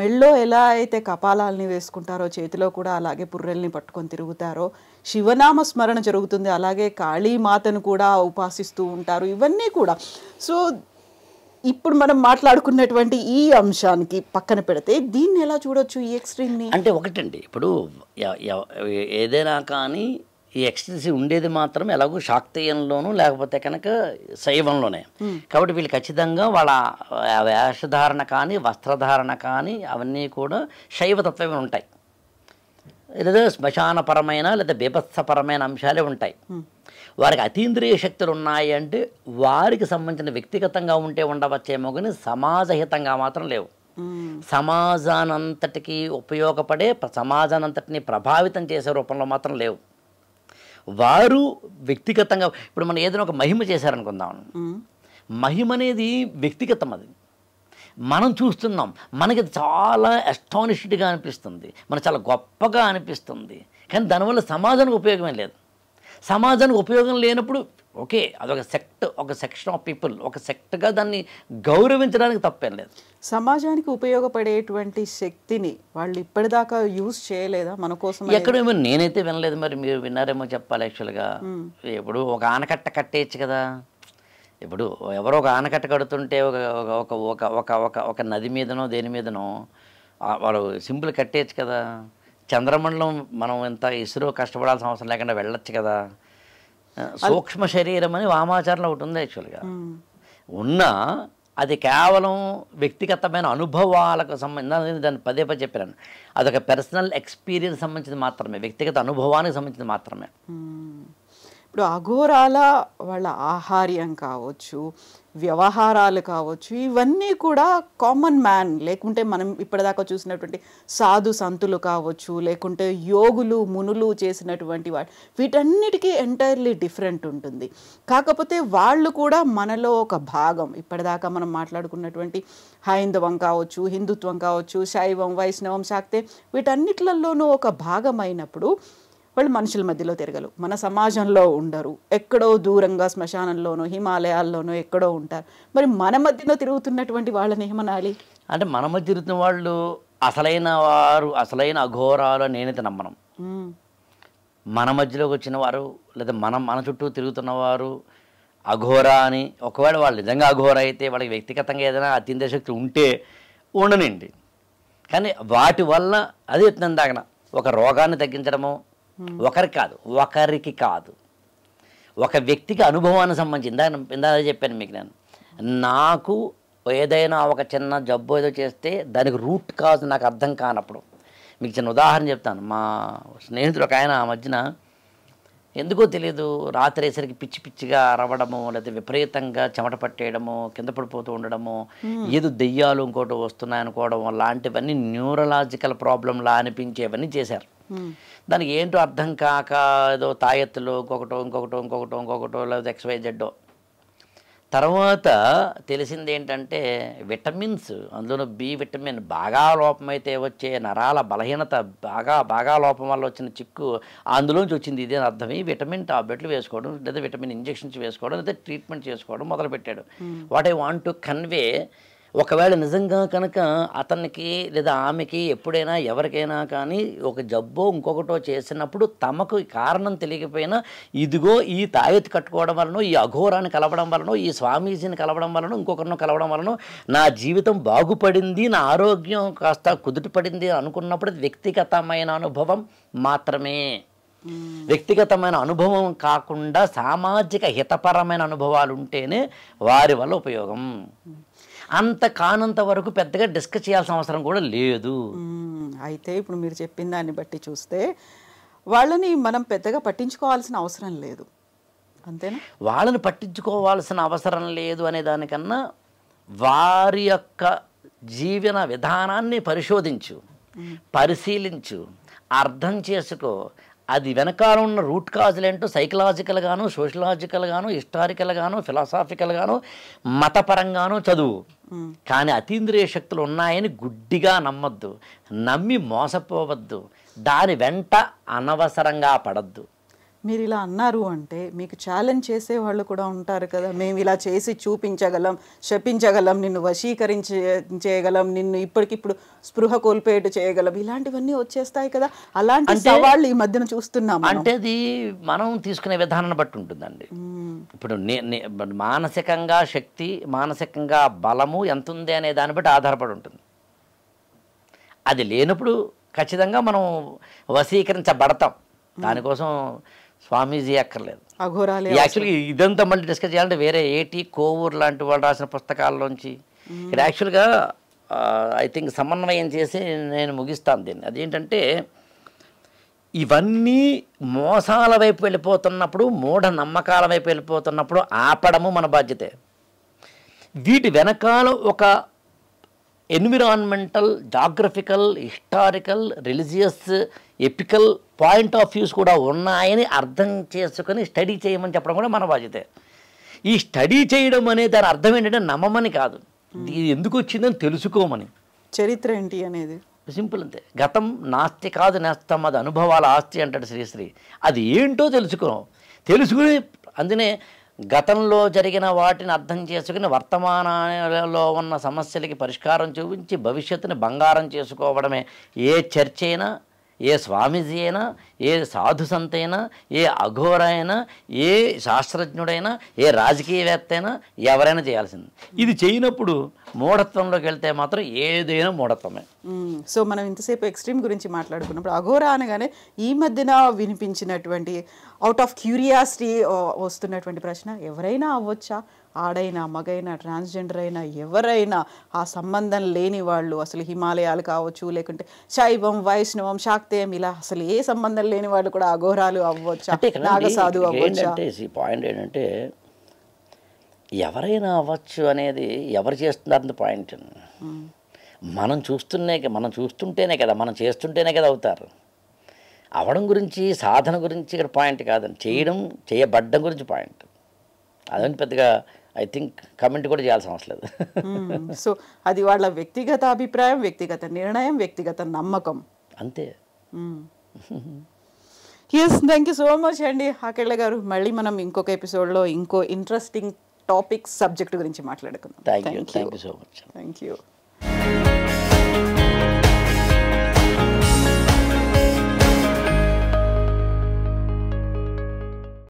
మెళ్ళో ఎలా అయితే కపాలాలని వేసుకుంటారో చేతిలో కూడా అలాగే పుర్రెల్ని పట్టుకొని తిరుగుతారో, శివనామ స్మరణ జరుగుతుంది, అలాగే కాళీమాతను కూడా ఉపాసిస్తూ ఉంటారు, ఇవన్నీ కూడా. సో ఇప్పుడు మనం మాట్లాడుకున్నటువంటి ఈ అంశానికి పక్కన పెడితే దీన్ని ఎలా చూడొచ్చు, ఈ ఎక్స్ట్రీమ్ని? అంటే ఒకటండి, ఇప్పుడు ఏదైనా కానీ ఈ ఎక్స్ట్రీమ్స్ ఉండేది మాత్రం ఎలాగో శాక్తేయంలోనూ, లేకపోతే కనుక శైవంలోనే. కాబట్టి వీళ్ళు ఖచ్చితంగా వాళ్ళ వేషధారణ కానీ, వస్త్రధారణ కానీ అవన్నీ కూడా శైవతత్వమే ఉంటాయి. లేదా శ్మశానపరమైన లేదా బీభత్సపరమైన అంశాలే ఉంటాయి. వారికి అతీంద్రియ శక్తులు ఉన్నాయి అంటే వారికి సంబంధించిన వ్యక్తిగతంగా ఉంటే ఉండవచ్చేమో కానీ సమాజహితంగా మాత్రం లేవు. సమాజానంతటికి ఉపయోగపడే, సమాజానంతటిని ప్రభావితం చేసే రూపంలో మాత్రం లేవు. వారు వ్యక్తిగతంగా ఇప్పుడు మనం ఏదైనా ఒక మహిమ చేశారనుకుందాం, మహిమ అనేది వ్యక్తిగతం. అది మనం చూస్తున్నాం, మనకి చాలా అస్టానిష్డ్గా అనిపిస్తుంది, మనకు చాలా గొప్పగా అనిపిస్తుంది. కానీ దానివల్ల సమాజానికి ఉపయోగమే లేదు. సమాజానికి ఉపయోగం లేనప్పుడు ఓకే, అదొక సెక్ట్, ఒక సెక్షన్ ఆఫ్ పీపుల్, ఒక సెక్ట్గా దాన్ని గౌరవించడానికి తప్పేం లేదు. సమాజానికి ఉపయోగపడేటువంటి శక్తిని వాళ్ళు ఇప్పటిదాకా యూజ్ చేయలేదా మన కోసం? ఎక్కడేమో నేనైతే వినలేదు, మరి మీరు విన్నారేమో చెప్పాలి. యాక్చువల్గా ఇప్పుడు ఒక ఆనకట్ట కట్టేయచ్చు కదా. ఇప్పుడు ఎవరో ఒక ఆనకట్ట కడుతుంటే ఒక ఒక ఒక ఒక ఒక నది మీదనో దేని మీదనో వాళ్ళు సింపుల్ కట్టేయచ్చు కదా. చంద్రమండలం మనం ఎంత ఇసురో కష్టపడాల్సిన అవసరం లేకుండా వెళ్ళొచ్చు కదా. సూక్ష్మ శరీరం అని వామాచారంలో ఒకటి ఉంది. యాక్చువల్గా ఉన్నా అది కేవలం వ్యక్తిగతమైన అనుభవాలకు సంబంధించి, దాన్ని పదే పదే చెప్పాను, అదొక పర్సనల్ ఎక్స్పీరియన్స్ సంబంధించింది మాత్రమే, వ్యక్తిగత అనుభవానికి సంబంధించింది మాత్రమే. ఇప్పుడు అఘోరాల వాళ్ళ ఆహార్యం కావచ్చు, వ్యవహారాలు కావచ్చు, ఇవన్నీ కూడా కామన్ మ్యాన్ లేకుంటే మనం ఇప్పటిదాకా చూసినటువంటి సాధు సంతులు కావచ్చు, లేకుంటే యోగులు మునులు చేసినటువంటి వాళ్ళు, వీటన్నిటికీ ఎంటైర్లీ డిఫరెంట్ ఉంటుంది. కాకపోతే వాళ్ళు కూడా మనలో ఒక భాగం. ఇప్పటిదాకా మనం మాట్లాడుకున్నటువంటి హైందవం కావచ్చు, హిందుత్వం కావచ్చు, శైవం, వైష్ణవం, శాక్తే, వీటన్నిట్లలోనూ ఒక భాగం అయినప్పుడు వాళ్ళు మనుషుల మధ్యలో తిరగలు, మన సమాజంలో ఉండరు, ఎక్కడో దూరంగా శ్మశానంలోనో హిమాలయాల్లోనో ఎక్కడో ఉంటారు. మరి మన మధ్యలో తిరుగుతున్నటువంటి వాళ్ళని ఏమనాలి అంటే, మన మధ్య తిరుగుతున్న వాళ్ళు అసలైన వారు, అసలైన అఘోరాలు నేనైతే నమ్మను. మన మధ్యలోకి వచ్చిన వారు లేదా మనం మన చుట్టూ తిరుగుతున్న వారు అఘోరా అని, ఒకవేళ వాళ్ళు నిజంగా అఘోర అయితే వాళ్ళకి వ్యక్తిగతంగా ఏదైనా అత్యంత శక్తి ఉంటే ఉండనండి. కానీ వాటి వల్ల అది ఎత్తున దాకా ఒక రోగాన్ని తగ్గించడము, ఒకరి కాదు ఒకరికి కాదు ఒక వ్యక్తికి అనుభవానికి సంబంధించి ఇందా ఇందాక చెప్పాను మీకు, నేను నాకు ఏదైనా ఒక చిన్న జబ్బు ఏదో చేస్తే దానికి రూట్ కాజ్ నాకు అర్థం కానప్పుడు మీకు చిన్న ఉదాహరణ చెప్తాను. మా స్నేహితుడు ఒక ఆయన ఆ మధ్యన ఎందుకో తెలియదు రాత్రి వేసరికి పిచ్చి పిచ్చిగా అరవడము, లేకపోతే విపరీతంగా చెమట పట్టేయడము, కింద పడిపోతూ ఉండడము, ఏదో దెయ్యాలు ఇంకోటి వస్తున్నాయనుకోవడం లాంటివన్నీ న్యూరలాజికల్ ప్రాబ్లంలా అనిపించేవన్నీ చేశారు. దానికి ఏంటో అర్థం కాక ఏదో తాయెత్తులో ఇంకొకటో ఇంకొకటో ఇంకొకటో ఇంకొకటో లేదా ఎక్స్వైజెడ్డో. తర్వాత తెలిసింది ఏంటంటే విటమిన్స్, అందులో బి విటమిన్ బాగా లోపమైతే వచ్చే నరాల బలహీనత, బాగా బాగా లోపం వల్ల వచ్చిన చిక్కు అందులోంచి వచ్చింది. ఇదే అర్థం. ఈ విటమిన్ టాబ్లెట్లు వేసుకోవడం లేదా విటమిన్ ఇంజెక్షన్స్ వేసుకోవడం లేదా ట్రీట్మెంట్ చేసుకోవడం మొదలుపెట్టాడు. What I want to convey, ఒకవేళ నిజంగా కనుక అతనికి లేదా ఆమెకి ఎప్పుడైనా ఎవరికైనా కానీ ఒక జబ్బో ఇంకొకటో చేసినప్పుడు తమకు కారణం తెలియకపోయినా ఇదిగో ఈ తాయెత్తు కట్టుకోవడం వలన, ఈ అఘోరాన్ని కలవడం వలన, ఈ స్వామీజీని కలవడం వలన, ఇంకొకరినో కలవడం వలన నా జీవితం బాగుపడింది, నా ఆరోగ్యం కాస్త కుదుటపడింది అనుకున్నప్పుడు వ్యక్తిగతమైన అనుభవం మాత్రమే. వ్యక్తిగతమైన అనుభవం కాకుండా సామాజిక హితపరమైన అనుభవాలు ఉంటేనే వారి వల్ల ఉపయోగం. అంత కానంత వరకు పెద్దగా డిస్కస్ చేయాల్సిన అవసరం కూడా లేదు. అయితే ఇప్పుడు మీరు చెప్పిన దాన్ని బట్టి చూస్తే వాళ్ళని మనం పెద్దగా పట్టించుకోవాల్సిన అవసరం లేదు, అంతేనా? వాళ్ళని పట్టించుకోవాల్సిన అవసరం లేదు అనే దానికన్నా వారి యొక్క జీవన విధానాన్ని పరిశోధించు, పరిశీలించు, అర్థం చేసుకో. అది వెనకాల ఉన్న రూట్ కాజులేంటో సైకలాజికల్గాను, సోషలాజికల్గాను, హిస్టారికల్గాను, ఫిలాసాఫికల్గాను, మతపరంగాను చదువు. కానీ అతీంద్రియ శక్తులు ఉన్నాయని గుడ్డిగా నమ్మద్దు, నమ్మి మోసపోవద్దు, దాని వెంట అనవసరంగా పడద్దు. మీరు ఇలా అన్నారు అంటే మీకు ఛాలెంజ్ చేసే వాళ్ళు కూడా ఉంటారు కదా, మేము ఇలా చేసి చూపించగలం, శపించగలం, నిన్ను వశీకరించేయగలం, నిన్ను ఇప్పటికిప్పుడు స్పృహ కోల్పోయేట్టు చేయగలం, ఇలాంటివన్నీ వచ్చేస్తాయి కదా. అలాంటి సవాళ్ళు ఈ మధ్యన చూస్తున్నాం అంటే అది మనం తీసుకునే విధానాన్ని బట్టి ఉంటుందండి. ఇప్పుడు మానసికంగా శక్తి, మానసికంగా బలము ఎంత ఉంది అనే దాన్ని బట్టి ఆధారపడి ఉంటుంది. అది లేనప్పుడు ఖచ్చితంగా మనం వశీకరించబడతాం, దానికోసం స్వామీజీ అక్కర్లేదు. యాక్చువల్గా ఇదంతా మళ్ళీ డిస్కస్ చేయాలంటే వేరే ఏటి కోవూరు లాంటి వాళ్ళు రాసిన పుస్తకాల్లోంచి ఇక్కడ యాక్చువల్గా ఐ థింక్ సమన్వయం చేసి నేను ముగిస్తాను దీన్ని. అదేంటంటే ఇవన్నీ మోసాల వైపు వెళ్ళిపోతున్నప్పుడు, మూఢ నమ్మకాల వైపు వెళ్ళిపోతున్నప్పుడు ఆపడము మన బాధ్యతే. వీటి వెనకాల ఒక environmental, geographical, historical, religious, epical point of views కూడా ఉన్నాయని అర్థం చేసుకుని స్టడీ చేయమని చెప్పడం కూడా మన బాధ్యతే. ఈ స్టడీ చేయడం అనే దాని అర్థం ఏంటంటే నమ్మమని కాదు, ఇది ఎందుకు వచ్చిందని తెలుసుకోమని. చరిత్ర ఏంటి అనేది సింపుల్ అంతే. గతం నాస్తి కాదు నేస్తం, అది అనుభవాల ఆస్తి అంటాడు శ్రీశ్రీ. అది ఏంటో తెలుసుకున్నాం, తెలుసుకుని అందుకనే గతంలో జరిగిన వాటిని అర్థం చేసుకుని వర్తమానంలో ఉన్న సమస్యలకి పరిష్కారం చూపించి భవిష్యత్తుని బంగారం చేసుకోవడమే ఏ చర్చ అయినా, ఏ స్వామీజీ అయినా, ఏ సాధుసంతైనా, ఏ అఘోర అయినా, ఏ శాస్త్రజ్ఞుడైనా, ఏ రాజకీయవేత్త అయినా ఎవరైనా చేయాల్సింది. ఇది చేయనప్పుడు మూఢత్వంలోకి వెళ్తే మాత్రం ఏదైనా మూఢత్వమే. So, మనం ఇంతసేపు ఎక్స్ట్రీమ్ గురించి మాట్లాడుకున్నప్పుడు అఘోరా అనగానే ఈ మధ్యన వినిపించినటువంటి అవుట్ ఆఫ్ క్యూరియాసిటీ వస్తున్నటువంటి ప్రశ్న ఎవరైనా అవ్వచ్చా, ఆడైనా మగైనా ట్రాన్స్జెండర్ అయినా ఎవరైనా, ఆ సంబంధం లేని వాళ్ళు అసలు హిమాలయాలు కావచ్చు లేకుంటే శైవం వైష్ణవం శాక్తేయం ఇలా అసలు ఏ సంబంధం లేని వాళ్ళు కూడా అఘోరాలు అవ్వచ్చా, నాగసాధు అవ్వచ్చా? పాయింట్ ఏంటంటే ఎవరైనా అవ్వచ్చు అనేది ఎవరు చేస్తున్నారన్న పాయింట్. మనం చూస్తున్నే మనం చూస్తుంటేనే కదా మనం చేస్తుంటేనే కదా అవుతారు. అవడం గురించి సాధన గురించి ఇక్కడ పాయింట్ కాదండి, చేయడం చేయబడ్డం గురించి పాయింట్. అదంటే పెద్దగా ఐ థింక్ కమెంట్ కూడా చేయాల్సిన అవసరం లేదు. సో అది వాళ్ళ వ్యక్తిగత అభిప్రాయం, వ్యక్తిగత నిర్ణయం, వ్యక్తిగత నమ్మకం అంతే. Yes, thank you so much అండి అఖిల గారు. మళ్ళీ మనం ఇంకొక ఎపిసోడ్లో ఇంకో ఇంట్రెస్టింగ్ టాపిక్ సబ్జెక్ట్ గురించి మాట్లాడుకుందాం. Thank you so much. Thank you.